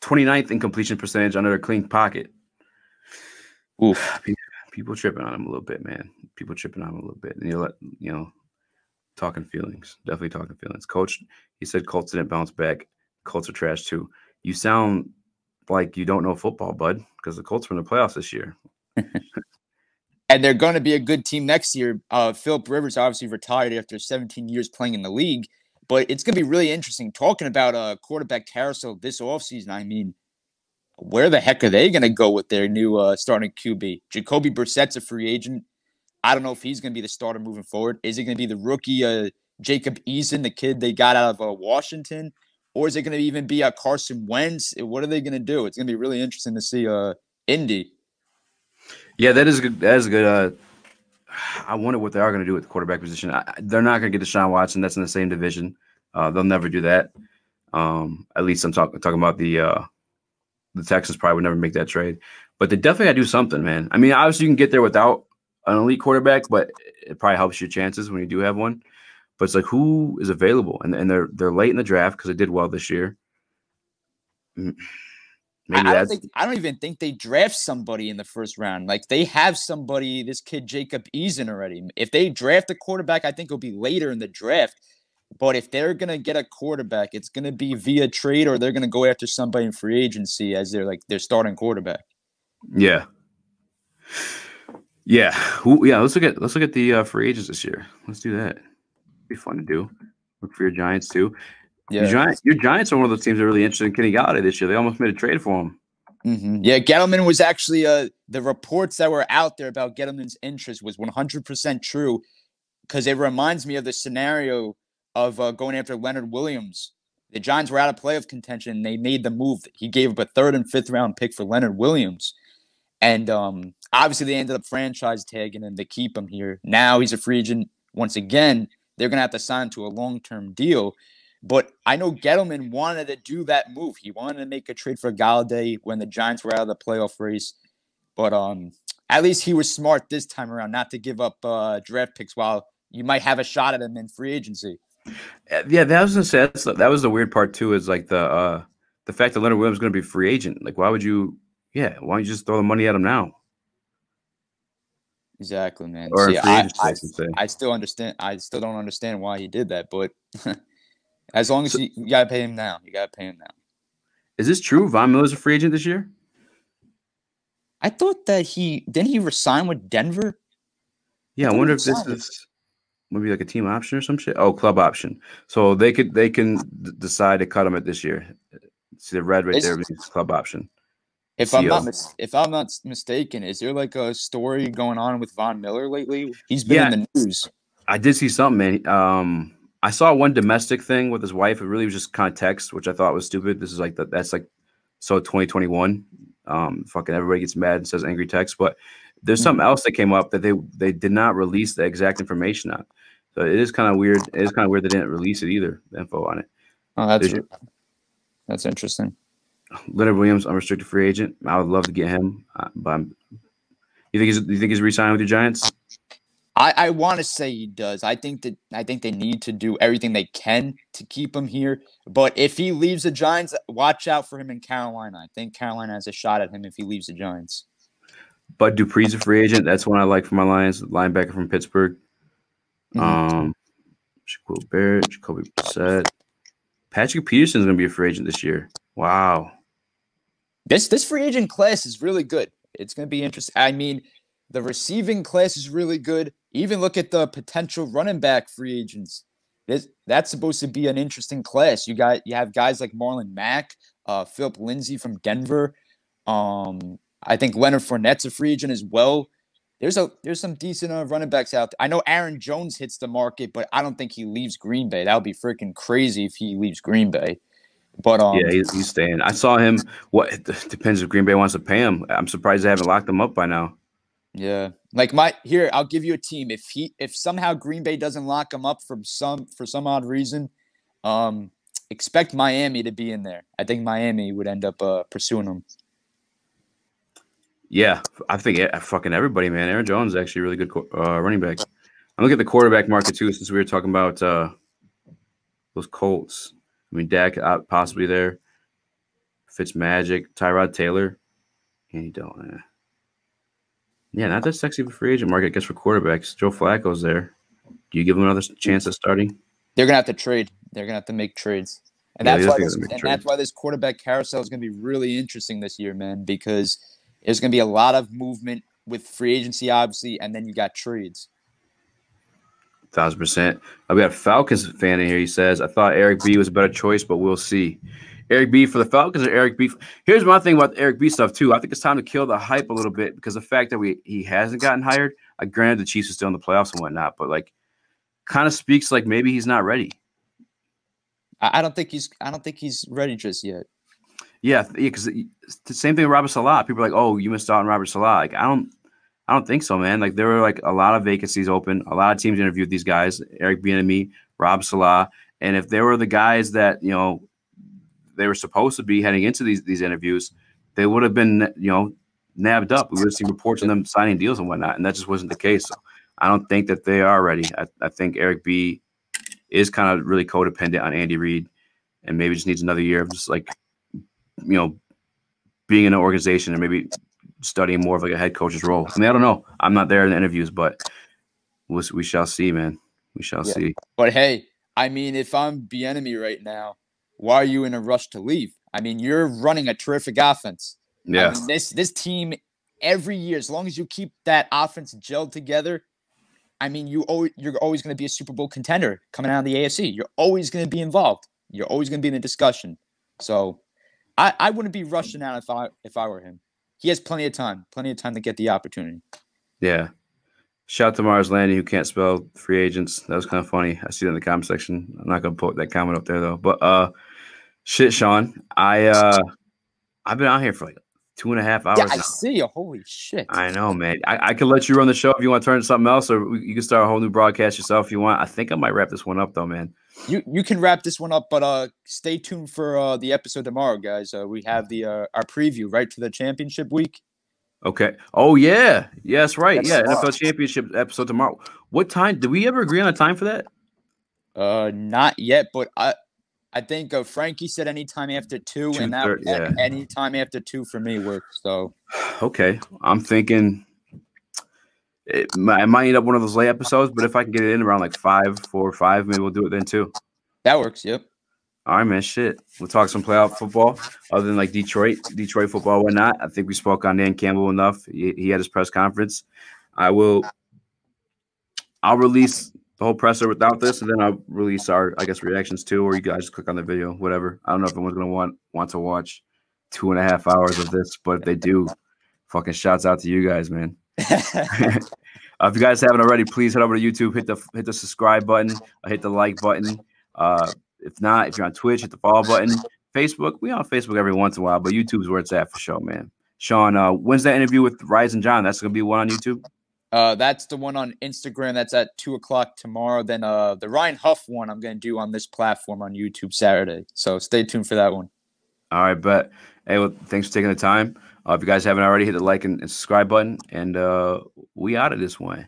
twenty-ninth in completion percentage under a clean pocket. Oof, people, people tripping on him a little bit, man. People tripping on him a little bit, and you let you know, talking feelings, definitely talking feelings. Coach, he said Colts didn't bounce back. Colts are trash too. You sound like you don't know football, bud, because the Colts were in the playoffs this year. And they're going to be a good team next year. Uh, Philip Rivers obviously retired after seventeen years playing in the league, but it's going to be really interesting talking about a quarterback carousel this offseason. I mean, where the heck are they going to go with their new uh, starting Q B? Jacoby Brissett's a free agent. I don't know if he's going to be the starter moving forward. Is it going to be the rookie uh, Jacob Eason, the kid they got out of uh, Washington, or is it going to even be uh, Carson Wentz? What are they going to do? It's going to be really interesting to see uh, Indy. Yeah, that is good. That is good. Uh, I wonder what they are going to do with the quarterback position. I, they're not going to get Deshaun Watson. That's in the same division. Uh, they'll never do that. Um, at least I'm talk, talking about the uh, the Texans probably would never make that trade. But they definitely got to do something, man. I mean, obviously you can get there without an elite quarterback, but it probably helps your chances when you do have one. But it's like, who is available? And and they're they're late in the draft because they did well this year. Mm. Maybe I don't, think, I don't even think they draft somebody in the first round. Like, they have somebody, this kid Jacob Eason already. If they draft a quarterback, I think it'll be later in the draft. But if they're going to get a quarterback, it's going to be via trade, or they're going to go after somebody in free agency as they're like their starting quarterback. Yeah. Yeah. Ooh, yeah. Let's look at, let's look at the uh, free agents this year. Let's do that. It'd be fun to do. Look for your Giants too. Yeah. Your Giants, your Giants are one of those teams that are really interested in Kenny Golladay this year. They almost made a trade for him. Mm-hmm. Yeah, Gettleman was actually uh, the reports that were out there about Gettleman's interest was one hundred percent true, because it reminds me of the scenario of uh, going after Leonard Williams. The Giants were out of playoff contention. And they made the move. He gave up a third and fifth round pick for Leonard Williams. And um, obviously they ended up franchise tagging him to keep him here. Now he's a free agent. Once again, they're going to have to sign to a long-term deal. But I know Gettleman wanted to do that move. He wanted to make a trade for Golladay when the Giants were out of the playoff race. But um, at least he was smart this time around not to give up uh, draft picks while you might have a shot at him in free agency. Yeah, that was the that was the weird part too. Is like the uh, the fact that Leonard Williams is going to be a free agent. Like, why would you? Yeah, why don't you just throw the money at him now? Exactly, man. Or See, I, I, I still understand. I still don't understand why he did that, but. As long as so, you, you gotta pay him now, you gotta pay him now. Is this true? Von Miller's a free agent this year. I thought that he didn't he resign with Denver. Yeah, I wonder if this is maybe like a team option or some shit. Oh, club option. So they could they can d decide to cut him at this year. See the red right there, it's club option. If I'm not if I'm not mistaken, is there like a story going on with Von Miller lately? He's been yeah, in the news. I did see something, man. Um. I saw one domestic thing with his wife. It really was just context, which I thought was stupid. This is like the, that's like so twenty twenty-one. Um, fucking everybody gets mad and says angry text. But there's something else that came up that they they did not release the exact information on. So it is kind of weird. It is kind of weird they didn't release it either. The info on it. Oh, that's there's, that's interesting. Leonard Williams, unrestricted free agent. I would love to get him, but I'm, you think he's you think he's re-signing with the Giants? I, I want to say he does. I think that I think they need to do everything they can to keep him here. But if he leaves the Giants, watch out for him in Carolina. I think Carolina has a shot at him if he leaves the Giants. But Dupree's a free agent. That's one I like for my Lions. Linebacker from Pittsburgh. Mm-hmm. Um, Shaquille Barrett, Jacoby Brissett. Patrick Peterson's going to be a free agent this year. Wow. This this free agent class is really good. It's going to be interesting. I mean, the receiving class is really good. Even look at the potential running back free agents. This, that's supposed to be an interesting class. You got you have guys like Marlon Mack, uh, Phillip Lindsay from Denver. Um, I think Leonard Fournette's a free agent as well. There's a there's some decent uh, running backs out there. I know Aaron Jones hits the market, but I don't think he leaves Green Bay. That would be freaking crazy if he leaves Green Bay. But um, yeah, he's, he's staying. I saw him. What it depends if Green Bay wants to pay him. I'm surprised they haven't locked him up by now. Yeah, like my here, I'll give you a team. If he, if somehow Green Bay doesn't lock him up from some for some odd reason, um, expect Miami to be in there. I think Miami would end up uh, pursuing him. Yeah, I think it, fucking everybody, man. Aaron Jones is actually a really good uh, running back. I'm looking at the quarterback market too, since we were talking about uh, those Colts. I mean, Dak out possibly there. Fitzmagic, Tyrod Taylor, and you don't. Uh, Yeah, not that sexy of a free agent market, I guess, for quarterbacks. Joe Flacco's there. Do you give him another chance at starting? They're going to have to trade. They're going to have to make trades. And, yeah, that's, why this, and trade. that's why this quarterback carousel is going to be really interesting this year, man, because there's going to be a lot of movement with free agency, obviously, and then you got trades. one thousand percent. I've got a Falcons fan in here. He says, I thought Eric B was a better choice, but we'll see. Eric B for the Falcons or Eric B? Here's my thing about the Eric B stuff, too. I think it's time to kill the hype a little bit because the fact that we he hasn't gotten hired, I granted the Chiefs are still in the playoffs and whatnot, but like kind of speaks like maybe he's not ready. I don't think he's I don't think he's ready just yet. Yeah, because yeah, the same thing with Robert Salah. People are like, oh, you missed out on Robert Salah. Like, I don't I don't think so, man. Like there were like a lot of vacancies open. A lot of teams interviewed these guys, Eric Bieniemy, Rob Salah. And if they were the guys that, you know, they were supposed to be heading into these these interviews, they would have been, you know, nabbed up. We would have seen reports on them signing deals and whatnot, and that just wasn't the case. So I don't think that they are ready. I, I think Eric B is kind of really codependent on Andy Reid and maybe just needs another year of just like, you know, being in an organization and maybe studying more of like a head coach's role. I mean, I don't know. I'm not there in the interviews, but we'll, we shall see, man. We shall yeah. see. But, hey, I mean, if I'm Bieniemy right now, why are you in a rush to leave? I mean, you're running a terrific offense. Yeah. I mean, this this team every year, as long as you keep that offense gelled together, I mean, you always, you're always going to be a Super Bowl contender coming out of the A F C. You're always going to be involved. You're always going to be in the discussion. So, I, I wouldn't be rushing out if I if I were him. He has plenty of time, plenty of time to get the opportunity. Yeah. Shout out to Mars Landy, who can't spell free agents. That was kind of funny. I see that in the comment section. I'm not going to put that comment up there, though. But uh, shit, Sean, I, uh, I've been out here for like two and a half hours. Yeah, I now. see you. Holy shit. I know, man. I, I could let you run the show if you want to turn to something else, or we, you can start a whole new broadcast yourself if you want. I think I might wrap this one up, though, man. You you can wrap this one up, but uh, stay tuned for uh, the episode tomorrow, guys. Uh, we have the uh, our preview, right, for the championship week. Okay. Oh, yeah. Yeah, that's right. That's yeah, smart. N F L Championship episode tomorrow. What time? Did we ever agree on a time for that? Uh, Not yet, but I I think uh, Frankie said anytime after two, and that yeah. any time after two for me works. So. Okay. I'm thinking it might, it might end up one of those late episodes, but if I can get it in around like five, four, five, maybe we'll do it then too. That works, yep. All right, man, shit. We'll talk some playoff football other than, like, Detroit, Detroit football, whatnot. I think we spoke on Dan Campbell enough. He, he had his press conference. I will – I'll release the whole presser without this, and then I'll release our, I guess, reactions too, or you guys click on the video, whatever. I don't know if anyone's going to want want to watch two and a half hours of this, but if they do, fucking shouts out to you guys, man. uh, if you guys haven't already, please head over to YouTube, hit the, hit the subscribe button, hit the like button, uh, if not, if you're on Twitch, hit the follow button. Facebook, we on Facebook every once in a while, but YouTube's where it's at for sure, man. Sean, uh, when's that interview with Rise and John? That's going to be one on YouTube? Uh, that's the one on Instagram. That's at two o'clock tomorrow. Then uh, the Ryan Huff one I'm going to do on this platform on YouTube Saturday. So stay tuned for that one. All right, bet. Hey, well, thanks for taking the time. Uh, if you guys haven't already, hit the like and, and subscribe button. And uh, we out of this one.